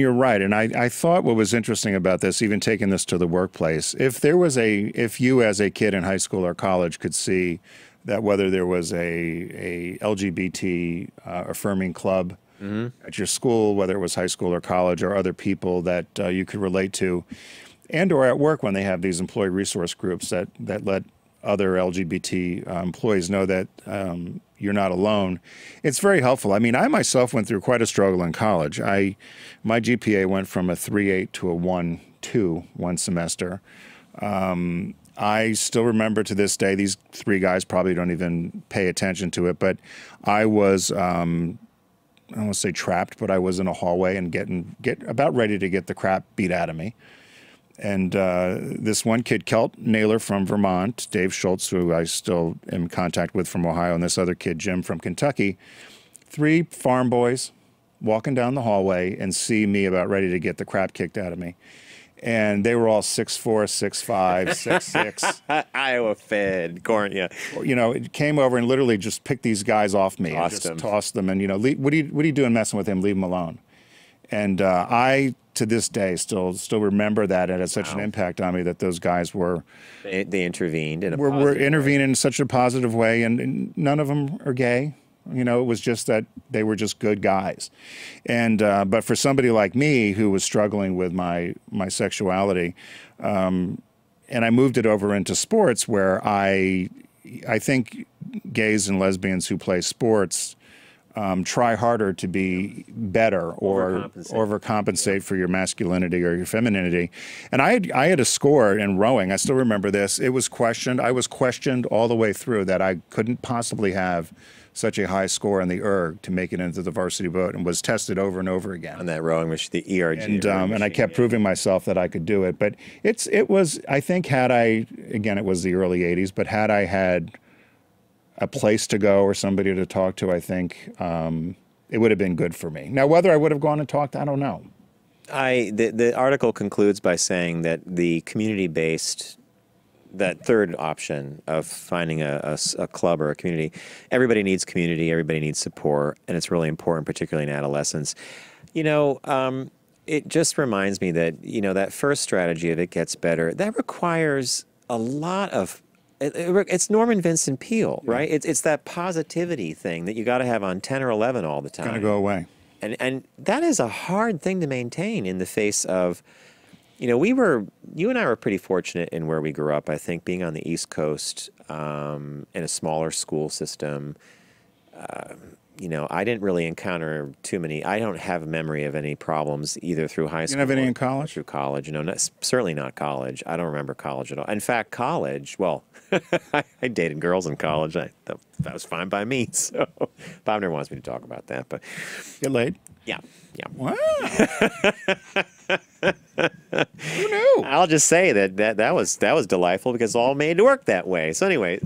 you're right. And I thought what was interesting about this, even taking this to the workplace, if you as a kid in high school or college could see that whether there was a LGBT affirming club, mm-hmm. at your school, whether it was high school or college, or other people that you could relate to, and or at work when they have these employee resource groups that let other LGBT employees know that you're not alone. It's very helpful. I mean, I myself went through quite a struggle in college. My GPA went from a 3.8 to a 1.2 one semester. I still remember to this day, these three guys probably don't even pay attention to it, but I was, I don't want to say trapped, but I was in a hallway and get about ready to get the crap beat out of me. And this one kid, Kelt Naylor from Vermont, Dave Schultz, who I still am in contact with from Ohio, and this other kid, Jim, from Kentucky, three farm boys walking down the hallway and see me about ready to get the crap kicked out of me. And they were all 6'4", 6'5", 6'6". Iowa fed, corn, yeah. You know, it came over and literally just picked these guys off me. Tossed them. And, you know, what are you doing messing with him? Leave him alone. And I, to this day, still remember that it had such an impact on me that those guys were... They intervened in a positive way. In such a positive way, and none of them are gay. You know, it was just that they were just good guys. And but for somebody like me who was struggling with my sexuality, and I moved it over into sports where I think gays and lesbians who play sports try harder to be better or overcompensate for your masculinity or your femininity. And I had a score in rowing. I still remember this. It was questioned. I was questioned all the way through that I couldn't possibly have such a high score on the ERG to make it into the varsity boat, and was tested over and over again. On that rowing machine, the ERG. And I kept proving myself that I could do it. But it was, I think had I, again, it was the early 80s, but had I had a place to go or somebody to talk to, I think it would have been good for me. Now, whether I would have gone and talked, I don't know. The article concludes by saying that the community-based, that third option of finding a club or a community. Everybody needs community, everybody needs support, and it's really important, particularly in adolescence. You know, it just reminds me that, you know, that first strategy of it gets better, that requires a lot of, it's Norman Vincent Peale, right? It's that positivity thing that you got to have on 10 or 11 all the time. It's going to go away. And that is a hard thing to maintain in the face of, you know, you and I were pretty fortunate in where we grew up, I think, being on the East Coast in a smaller school system. You know, I didn't really encounter too many. I don't have a memory of any problems either through high school. You didn't have any in college? Through college. You know, certainly not college. I don't remember college at all. In fact, college, well, I dated girls in college. That was fine by me. So Bob never wants me to talk about that. But get laid? Yeah. Yeah. Wow. Who knew? I'll just say that was delightful because all made to work that way. So anyway,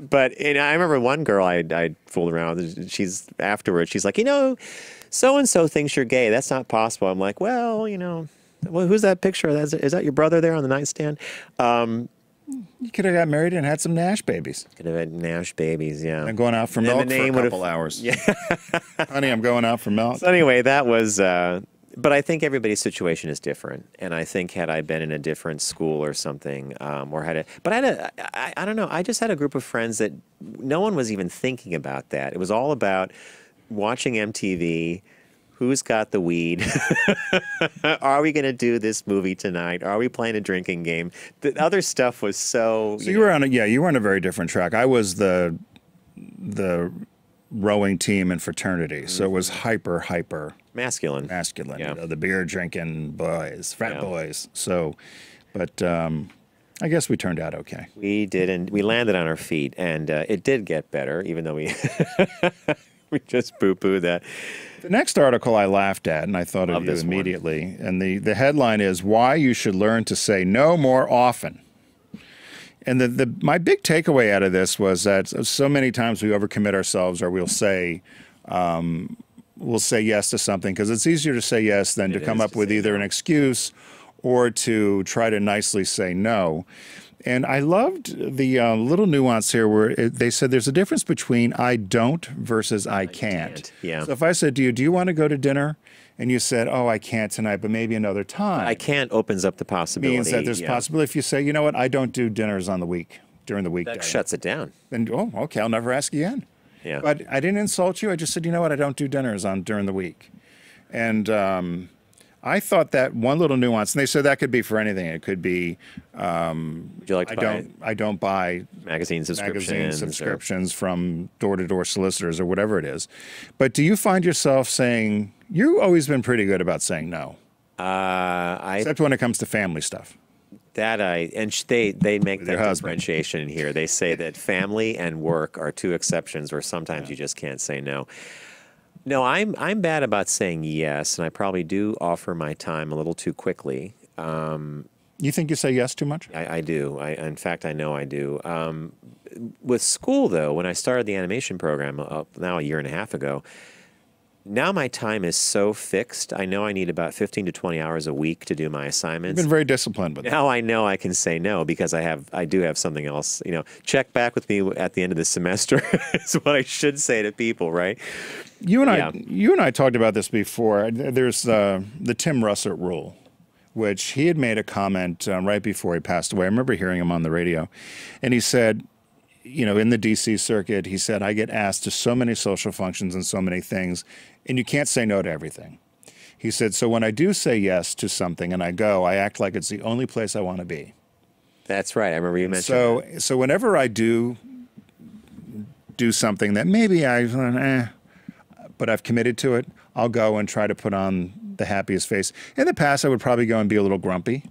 and I remember one girl I fooled around with. She's like, you know, so and so thinks you're gay. That's not possible. I'm like, well, you know, who's that picture? Is that your brother there on the nightstand? You could have got married and had some Nash babies. Could have had Nash babies, yeah. And going out for milk for a couple hours. Yeah. Honey, I'm going out for milk. So anyway, that was, but I think everybody's situation is different. And I think had I been in a different school or something, I don't know, I just had a group of friends that no one was even thinking about that. It was all about watching MTV. Who's got the weed? Are we going to do this movie tonight? Are we playing a drinking game? The other stuff was so... So you were on a, yeah, you were on a very different track. I was the rowing team in fraternity, so it was hyper masculine. Masculine, yeah. You know, the beer drinking boys, frat boys. So, but I guess we turned out okay. We did, and we landed on our feet, and it did get better, even though we. We just poo-poo that. The next article I laughed at, and I thought of you immediately. And the headline is, Why You Should Learn to Say No More Often. And my big takeaway out of this was that so many times we overcommit ourselves, or we'll say yes to something, because it's easier to say yes than to come up with either an excuse or to try to nicely say no. And I loved the little nuance here where they said there's a difference between I don't versus I can't. Yeah. So if I said to you, do you want to go to dinner? And you said, oh, I can't tonight, but maybe another time. I can't opens up the possibility. Means that there's possibility. If you say, you know what, I don't do dinners on the week, during the weekday. That shuts it down. Then, oh, okay, I'll never ask again. Yeah. But I didn't insult you. I just said, you know what, I don't do dinners during the week. And I thought that one little nuance, and they said that could be for anything. It could be, would you like to I don't buy magazine subscriptions from door-to-door solicitors or whatever it is. But do you find yourself saying, you've always been pretty good about saying no, except when it comes to family stuff. That they make that differentiation here. They say that family and work are two exceptions where sometimes you just can't say no. No, I'm bad about saying yes, and I probably do offer my time a little too quickly. You think you say yes too much? I do. In fact, I know I do. With school, though, when I started the animation program now a year and a half ago, now my time is so fixed. I know I need about 15 to 20 hours a week to do my assignments. You've been very disciplined with that. Now I know I can say no because I do have something else. You know, check back with me at the end of the semester is what I should say to people, right? You and I talked about this before. There's the Tim Russert rule, which he had made a comment right before he passed away. I remember hearing him on the radio, and he said, you know, in the DC circuit, he said, I get asked to so many social functions and so many things, and you can't say no to everything. He said, so when I do say yes to something and I go, I act like it's the only place I want to be. That's right. I remember you mentioned that. So whenever I do something that maybe but I've committed to it, I'll go and try to put on the happiest face. In the past, I would probably go and be a little grumpy.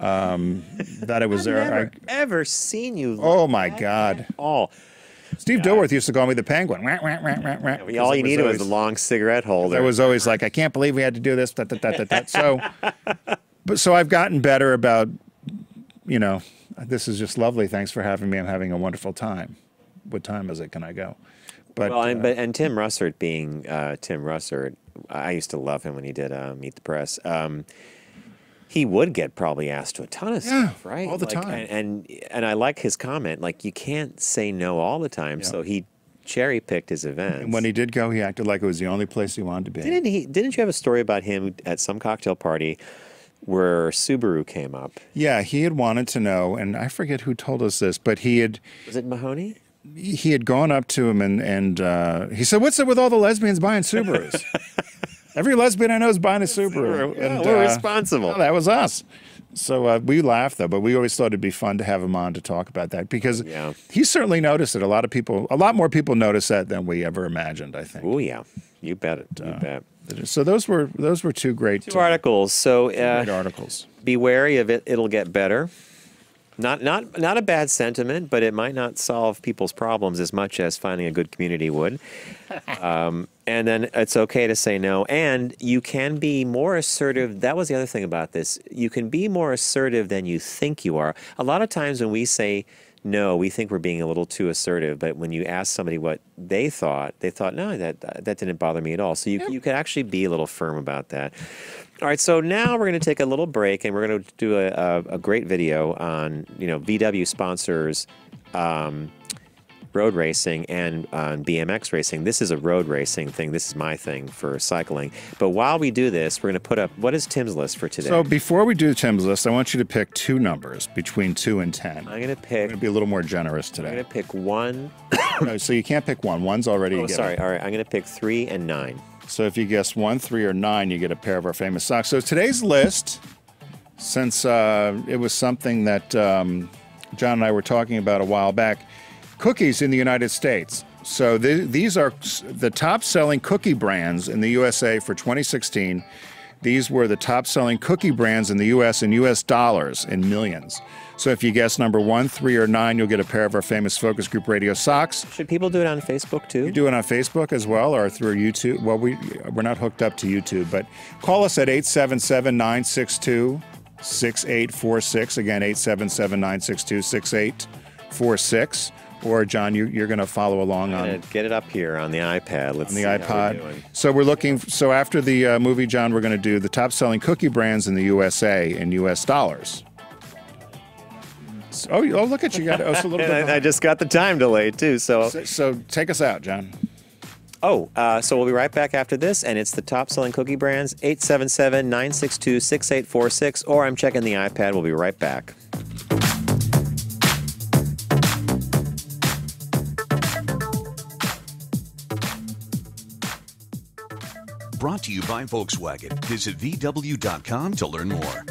That it was there. I've never seen you. Oh my God! Oh, Steve Dilworth used to call me the Penguin. All you needed was a long cigarette holder. I was always like, I can't believe we had to do this. So I've gotten better about, you know, this is just lovely. Thanks for having me. I'm having a wonderful time. What time is it? Can I go? But well, and Tim Russert being Tim Russert, I used to love him when he did Meet the Press. He would get probably asked to a ton of stuff, right? All the time. And I like his comment, like, you can't say no all the time. Yeah. So he cherry-picked his events. And when he did go, he acted like it was the only place he wanted to be. Didn't you have a story about him at some cocktail party where Subaru came up? Yeah, he had wanted to know, and I forget who told us this, but he had... Was it Mahoney? He had gone up to him, and he said, what's it with all the lesbians buying Subarus? Every lesbian I know is buying a Subaru. Yeah, and, we're responsible. Well, that was us. So we laughed, though, but we always thought it'd be fun to have him on to talk about that because he certainly noticed it. A lot more people noticed that than we ever imagined, I think. Oh, yeah. You bet it. You bet. So those were two articles. So great articles. Be wary of it. It'll get better. Not a bad sentiment, but it might not solve people's problems as much as finding a good community would. And then it's okay to say no. And you can be more assertive. That was the other thing about this. You can be more assertive than you think you are. A lot of times when we say no, we think we're being a little too assertive. But when you ask somebody what they thought, no, that didn't bother me at all. So you can actually be a little firm about that. All right, so now we're going to take a little break, and we're going to do a great video on, you know, VW sponsors road racing and on BMX racing. This is a road racing thing. This is my thing for cycling. But while we do this, we're going to put up, what is Tim's list for today? So before we do Tim's list, I want you to pick two numbers between 2 and 10. I'm going to pick. I'm going to be a little more generous today. I'm going to pick 1. No, so you can't pick 1. One's already. Oh, sorry. All right, I'm going to pick 3 and 9. So if you guess 1, 3, or 9, you get a pair of our famous socks. So today's list, since it was something that John and I were talking about a while back, cookies in the United States. So these are the top-selling cookie brands in the USA for 2016. These were the top-selling cookie brands in the U.S. in U.S. dollars in millions. So if you guess number 1, 3, or 9, you'll get a pair of our famous Focus Group Radio socks. Should people do it on Facebook, too? You do it on Facebook as well or through YouTube. Well, we're not hooked up to YouTube, but call us at 877-962-6846. Again, 877-962-6846. Or, John, you're going to follow along on get it up here on the iPad. Let's see how we're doing. So we're looking. So after the movie, John, we're going to do the top-selling cookie brands in the USA in U.S. dollars. So, oh, look at you! Got a little bit. I just got the time delay too. So take us out, John. Oh, so we'll be right back after this, and it's the top-selling cookie brands. 877-962-6846. Or I'm checking the iPad. We'll be right back. Brought to you by Volkswagen. Visit VW.com to learn more.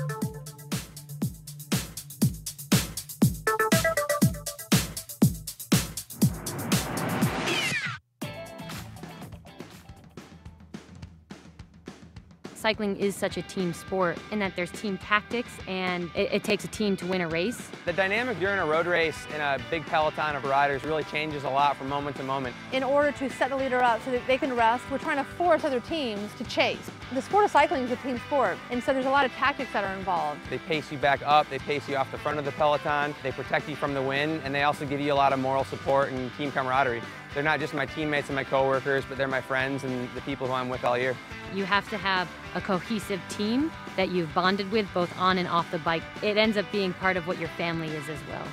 Cycling is such a team sport in that there's team tactics, and it takes a team to win a race. The dynamic during a road race in a big peloton of riders really changes a lot from moment to moment. In order to set the leader up so that they can rest, we're trying to force other teams to chase. The sport of cycling is a team sport, and so there's a lot of tactics that are involved. They pace you back up, they pace you off the front of the peloton, they protect you from the wind, and they also give you a lot of moral support and team camaraderie. They're not just my teammates and my coworkers, but they're my friends and the people who I'm with all year. You have to have a cohesive team that you've bonded with both on and off the bike. It ends up being part of what your family is as well.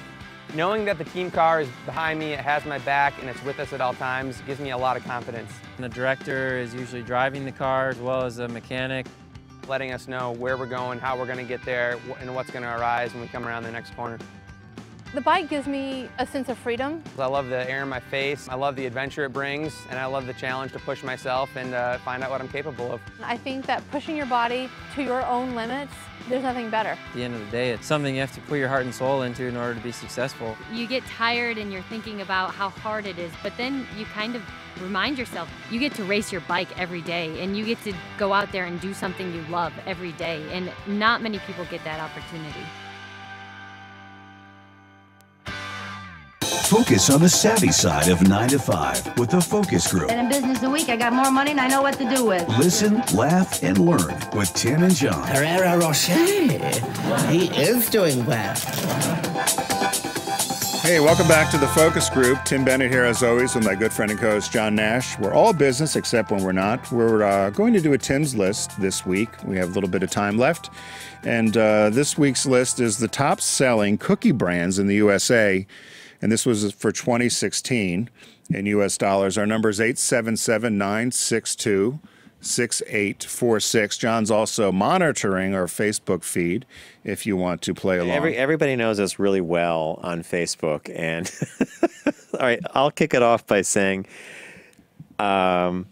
Knowing that the team car is behind me, it has my back, and it's with us at all times gives me a lot of confidence. And the director is usually driving the car as well as a mechanic, letting us know where we're going, how we're going to get there, and what's going to arise when we come around the next corner. The bike gives me a sense of freedom. I love the air in my face, I love the adventure it brings, and I love the challenge to push myself and find out what I'm capable of. I think that pushing your body to your own limits, there's nothing better. At the end of the day, it's something you have to put your heart and soul into in order to be successful. You get tired and you're thinking about how hard it is, but then you kind of remind yourself, you get to race your bike every day, and you get to go out there and do something you love every day, and not many people get that opportunity. Focus on the savvy side of 9 to 5 with the Focus Group. And in business a week, I got more money and I know what to do with. Listen, laugh, and learn with Tim and John. Herrera Rocher. He is doing well. Hey, welcome back to the Focus Group. Tim Bennett here, as always, with my good friend and co-host, John Nash. We're all business, except when we're not. We're going to do a Tim's List this week. We have a little bit of time left. And this week's list is the top-selling cookie brands in the USA. And this was for 2016 in U.S. dollars. Our number is 877-962-6846. John's also monitoring our Facebook feed if you want to play along. Everybody knows us really well on Facebook. And all right, I'll kick it off by saying, Paul,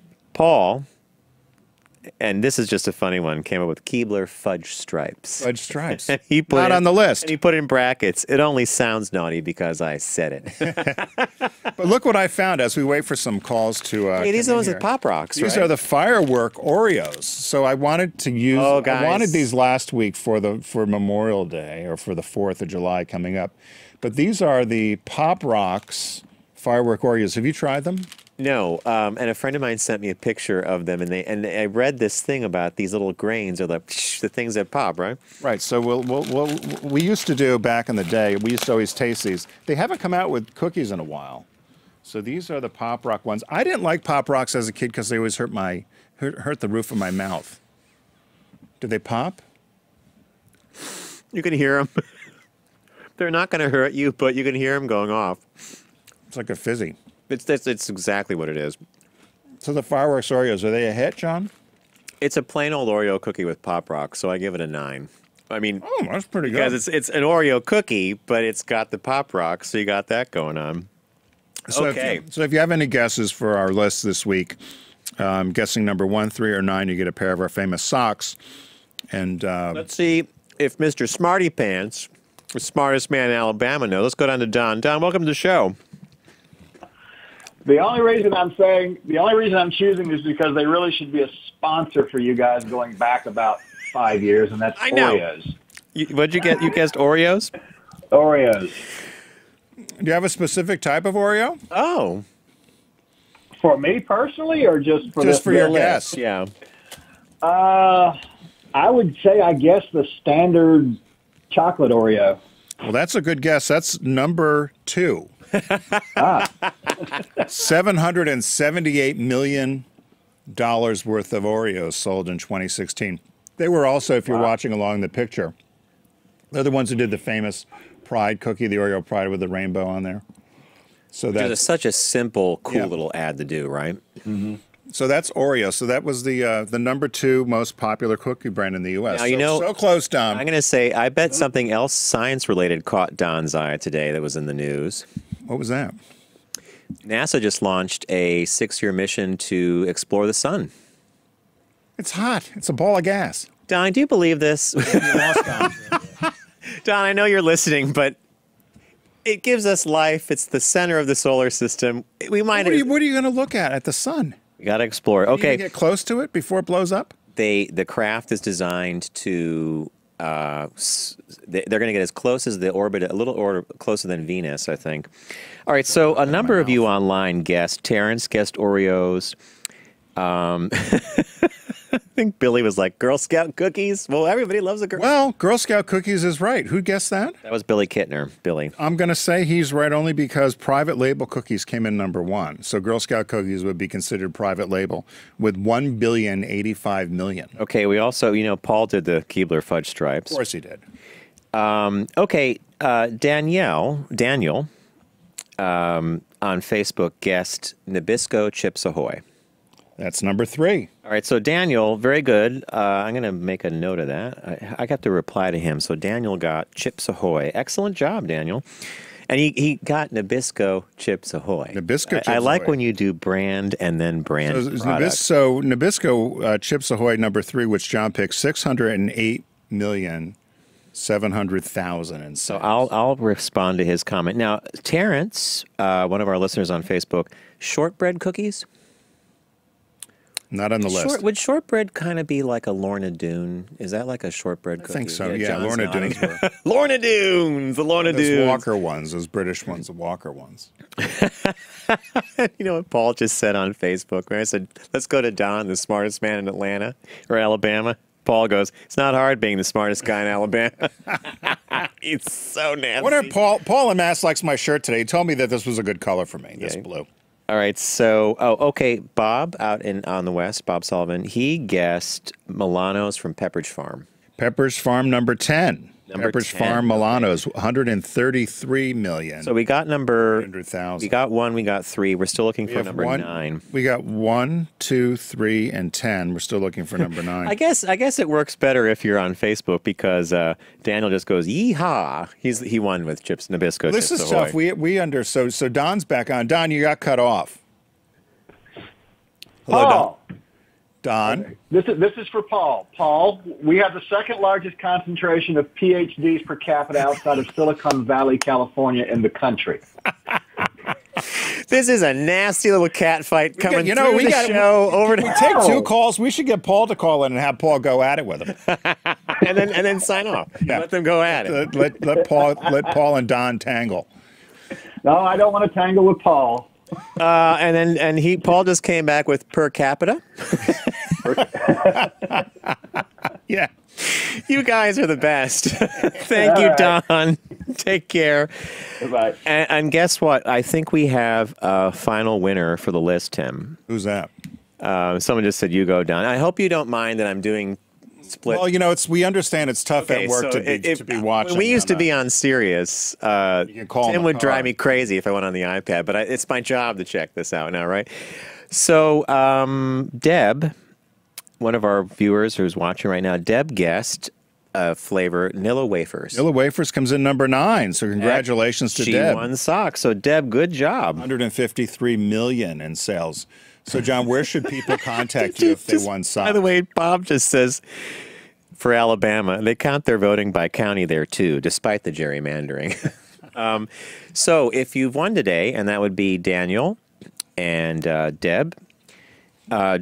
and this is just a funny one, came up with Keebler Fudge Stripes. Fudge Stripes. He put not in, on the list. And he put in brackets, it only sounds naughty because I said it. But look what I found as we wait for some calls to hey, these are those with Pop Rocks, these right? are the Firework Oreos. So I wanted to use, oh, I wanted these last week for Memorial Day or for the 4th of July coming up. But these are the Pop Rocks Firework Oreos. Have you tried them? No, and a friend of mine sent me a picture of them, and I read this thing about these little grains or the things that pop, right? Right. So we used to do back in the day. We used to always taste these. They haven't come out with cookies in a while, so these are the Pop Rock ones. I didn't like Pop Rocks as a kid because they always hurt the roof of my mouth. Do they pop? You can hear them. They're not going to hurt you, but you can hear them going off. It's like a fizzy. It's exactly what it is. So the Fireworks Oreos, are they a hit, John? It's a plain old Oreo cookie with Pop Rocks, so I give it a 9. I mean, oh, that's pretty good. Because it's an Oreo cookie, but it's got the Pop Rocks, so you got that going on. So okay. If you have any guesses for our list this week, guessing number 1, 3, or 9, you get a pair of our famous socks. And let's see if Mr. Smarty Pants, the smartest man in Alabama, knows. Let's go down to Don. Don, welcome to the show. The only reason I'm choosing is because they really should be a sponsor for you guys going back about 5 years, and that's Oreos. What'd you get? You guessed Oreos? Oreos. Do you have a specific type of Oreo? Oh. For me personally, or just for just for your guess? Yeah. I would say, I guess, the standard chocolate Oreo. Well, that's a good guess. That's number 2. Ah. $778 million worth of Oreos sold in 2016. They were also, if you're watching along the picture, they're the ones who did the famous Pride cookie, the Oreo Pride with the rainbow on there. So that's such a simple, cool little ad to do, right? Mm-hmm. So that's Oreo. So that was the number 2 most popular cookie brand in the U.S. Now, you know, so close, Don. I'm going to say, I bet something else science-related caught Don's eye today that was in the news. What was that? NASA just launched a 6-year mission to explore the sun. It's hot. It's a ball of gas. Don, do you believe this? Don, I know you're listening, but it gives us life. It's the center of the solar system. We might. What are you going to look at the sun? You got to explore. Okay. You get close to it before it blows up? The craft is designed to. They're going to get as close as the orbit, a little closer than Venus, I think. All right, so a number of you online guessed. Terrence guessed Oreos. I think Billy was like, Girl Scout cookies? Well, everybody loves a Girl Scout. Well, Girl Scout cookies is right. Who guessed that? That was Billy Kittner. Billy. I'm going to say he's right only because private label cookies came in #1. So Girl Scout cookies would be considered private label with 1,085,000,000. Okay, we also, you know, Paul did the Keebler Fudge Stripes. Of course he did. Okay, Daniel on Facebook guessed Nabisco Chips Ahoy. That's #3. All right, so Daniel, very good. I'm going to make a note of that. I got to reply to him. So Daniel got Chips Ahoy. Excellent job, Daniel. And he got Nabisco Chips Ahoy. Nabisco Chips Ahoy. I like when you do brand and then brand product. So Nabisco Chips Ahoy #3, which John picked, 608,700,000 in sales. So I'll respond to his comment. Now, Terrence, one of our listeners on Facebook, shortbread cookies? Not on the list. Would shortbread kind of be like a Lorna Doone? Is that like a shortbread cookie? I think so, yeah. Lorna Doones. Lorna Doones! The Lorna Doones. Those Walker ones, those British ones, the Walker ones. You know what Paul just said on Facebook, right? I said, let's go to Don, the smartest man in Atlanta or Alabama. Paul goes, it's not hard being the smartest guy in Alabama. It's so nasty. What are Paul in Mass likes my shirt today. He told me that this was a good color for me, this blue. All right, so, okay, Bob out on the West, Bob Sullivan, he guessed Milano's from Pepperidge Farm. Pepperidge Farm #10. Pepperidge Farm Milano's, 133 million. So we got we got 1, we got 3. We're still looking for number 9. We got 1, 2, 3, and 10. We're still looking for number 9. I guess it works better if you're on Facebook because Daniel just goes yeehaw. He won with chips Nabisco. This chips is tough. We so Don's back on. Don, you got cut off. Hello, Don. Don. This is for Paul. Paul, we have the second largest concentration of PhDs per capita outside of Silicon Valley, California, in the country. This is a nasty little cat fight coming through the show. We take 2 calls. We should get Paul to call in and have Paul go at it with him, and then sign off. Yeah. Let them go at it. Let Paul and Don tangle. No, I don't want to tangle with Paul. Paul just came back with per capita. Yeah, you guys are the best. Thank you, Don. Take care. Goodbye. And guess what? I think we have a final winner for the list, Tim. Who's that? Someone just said you go, Don. I hope you don't mind that I'm doing split. Well, we understand it's tough at work to be watching. When we used to be on Sirius, Tim would drive me crazy if I went on the iPad, but it's my job to check this out now, right? So Deb, one of our viewers who's watching right now, Deb guessed flavor Nilla Wafers. Nilla Wafers comes in number 9, so congratulations to Deb. She won socks, so Deb, good job. 153 million in sales. So, John, where should people contact you if they won socks? By the way, Bob just says, for Alabama, they count their voting by county there, too, despite the gerrymandering. So if you've won today, and that would be Daniel and Deb,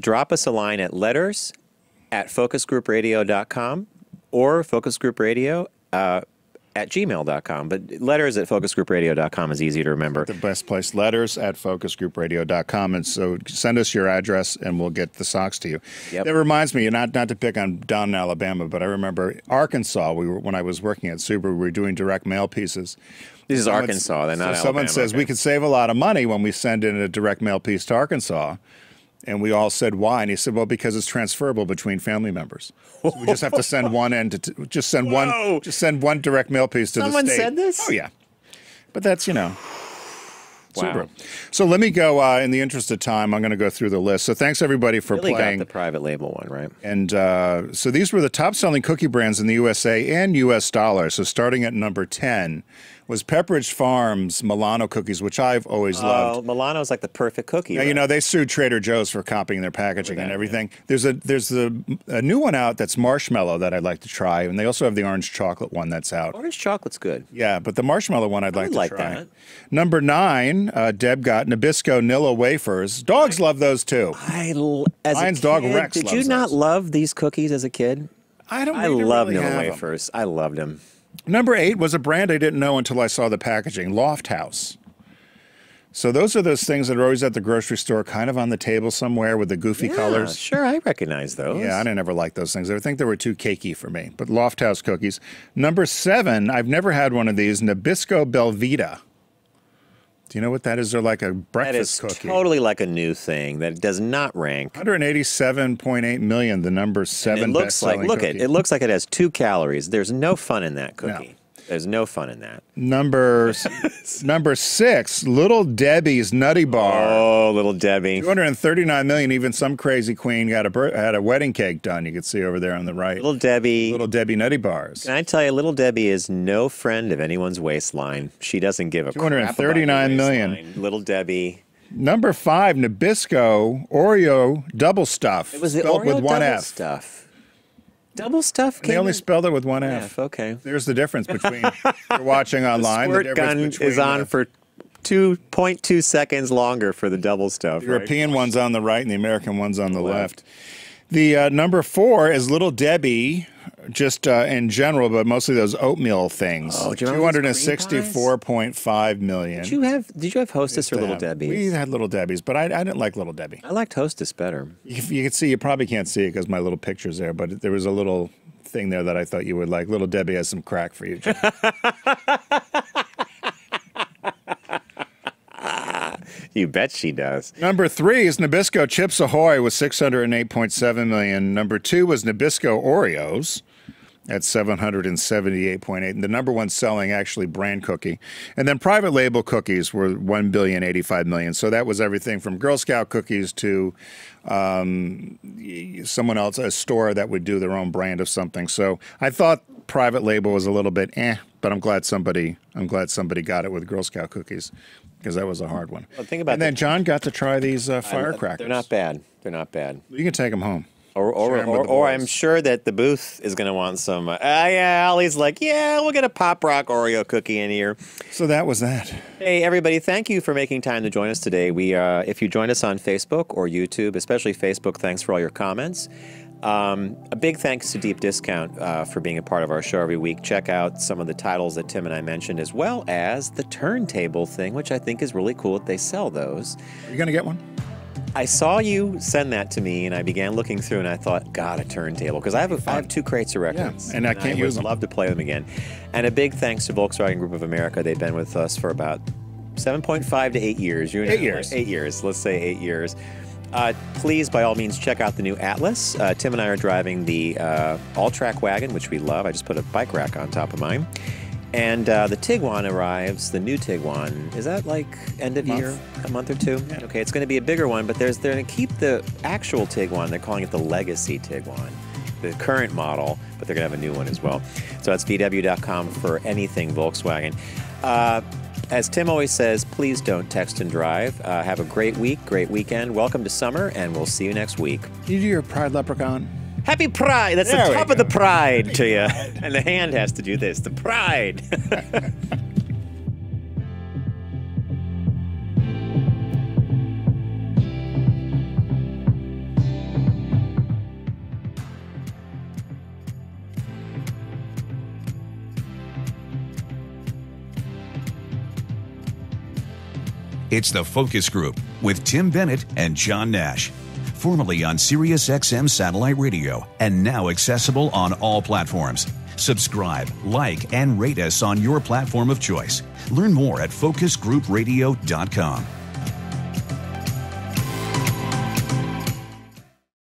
drop us a line at letters@focusgroupradio.com or focusgroupradio at gmail.com, but letters@focusgroupradio.com is easy to remember. The best place, letters@focusgroupradio.com, and so send us your address, and we'll get the socks to you. Yep. That reminds me, not to pick on down in Alabama, but I remember Arkansas. When I was working at Subaru, we were doing direct mail pieces. This is Arkansas, they're not Alabama. Someone says we could save a lot of money when we send in a direct mail piece to Arkansas. And we all said, why? And he said, well, because it's transferable between family members. So we just have to send one just send one direct mail piece to the state. Someone said this? Oh, yeah. But that's, wow. Subaru. So let me go, in the interest of time, I'm going to go through the list. So thanks, everybody, for playing. Got the private label one, right? And so these were the top-selling cookie brands in the USA and U.S. dollars. So starting at number 10 was Pepperidge Farm's Milano cookies, which I've always loved. Milano's like the perfect cookie. Now, right? You know, they sued Trader Joe's for copying their packaging and everything. Yeah. There's a new one out that's marshmallow that I'd like to try, and they also have the orange chocolate one that's out. Orange chocolate's good. Yeah, but the marshmallow one I'd like to try. That. Number 9, Deb got Nabisco Nilla wafers. Dogs love those too. As a kid, did you not love these cookies as a kid? I really loved Nilla wafers. I loved them. Number 8 was a brand I didn't know until I saw the packaging, Loft House. So those are those things that are always at the grocery store, kind of on the table somewhere with the goofy colors. Sure, I recognize those. Yeah, I didn't ever like those things. I think they were too cakey for me, but Loft House cookies. Number 7, I've never had one of these, Nabisco Belvita. Do you know what that is? They're like a breakfast cookie. That is totally like a new thing that does not rank. 187.8 million, the number 7 best-selling cookie. It looks like it has 2 calories. There's no fun in that cookie. No. There's no fun in that. Number 6, Little Debbie's Nutty Bar. Oh, Little Debbie. 239 million. Even some crazy queen got had a wedding cake done. You can see over there on the right. Little Debbie. Little Debbie Nutty Bars. Can I tell you, Little Debbie is no friend of anyone's waistline. She doesn't give a crap about your waistline. 239 million. Little Debbie. Number 5, Nabisco Oreo Double Stuff. It was the Oreo with one Double F. Stuff. Double stuff came. They only spelled it with one F. Okay. There's the difference between you're watching online. The squirt gun is on for 2.2 seconds longer for the double stuff. The European one's on the right and the American one's on the left. The number 4 is Little Debbie, just in general, but mostly those oatmeal things. Oh, 264.5 million. Did you have Hostess or Little Debbie's? We had Little Debbie's, but I didn't like Little Debbie. I liked Hostess better. You can see, you probably can't see it because my little picture's there, but there was a little thing there that I thought you would like. Little Debbie has some crack for you, Jim. You bet she does. Number 3 is Nabisco Chips Ahoy with 608.7 million. Number 2 was Nabisco Oreos at 778.8. And the number one selling actually brand cookie. And then private label cookies were 1,085,000,000. So that was everything from Girl Scout cookies to someone else, a store that would do their own brand of something. So I thought private label was a little bit eh, but I'm glad somebody got it with Girl Scout cookies, because that was a hard one. Well, think about and then John got to try these firecrackers. They're not bad. They're not bad. You can take them home. Or I'm sure that the booth is going to want some. Yeah, Ollie's like, yeah, we'll get a Pop Rock Oreo cookie in here. So that was that. Hey, everybody, thank you for making time to join us today. If you joined us on Facebook or YouTube, especially Facebook, thanks for all your comments. A big thanks to Deep Discount for being a part of our show every week. Check out some of the titles that Tim and I mentioned, as well as the turntable thing, which I think is really cool that they sell those. Are you going to get one? I saw you send that to me, and I began looking through, and I thought, God, a turntable, because I have 2 crates of records, yeah, and I can't use them. I would love to play them again. And a big thanks to Volkswagen Group of America. They've been with us for about 7.5 to 8 years. Let's say 8 years. Please, by all means, check out the new Atlas. Tim and I are driving the all-track wagon, which we love. I just put a bike rack on top of mine. And the Tiguan arrives, the new Tiguan. Is that like end of year? A month or 2? Yeah. Okay, it's going to be a bigger one, but they're going to keep the actual Tiguan. They're calling it the Legacy Tiguan, the current model, but they're going to have a new one as well. So that's VW.com for anything Volkswagen. As Tim always says, please don't text and drive. Have a great week, great weekend. Welcome to summer, and we'll see you next week. You do your pride leprechaun. Happy pride. That's the top of the pride to you. And the hand has to do this. The pride. It's The Focus Group with Tim Bennett and John Nash. Formerly on SiriusXM Satellite Radio and now accessible on all platforms. Subscribe, like, and rate us on your platform of choice. Learn more at focusgroupradio.com.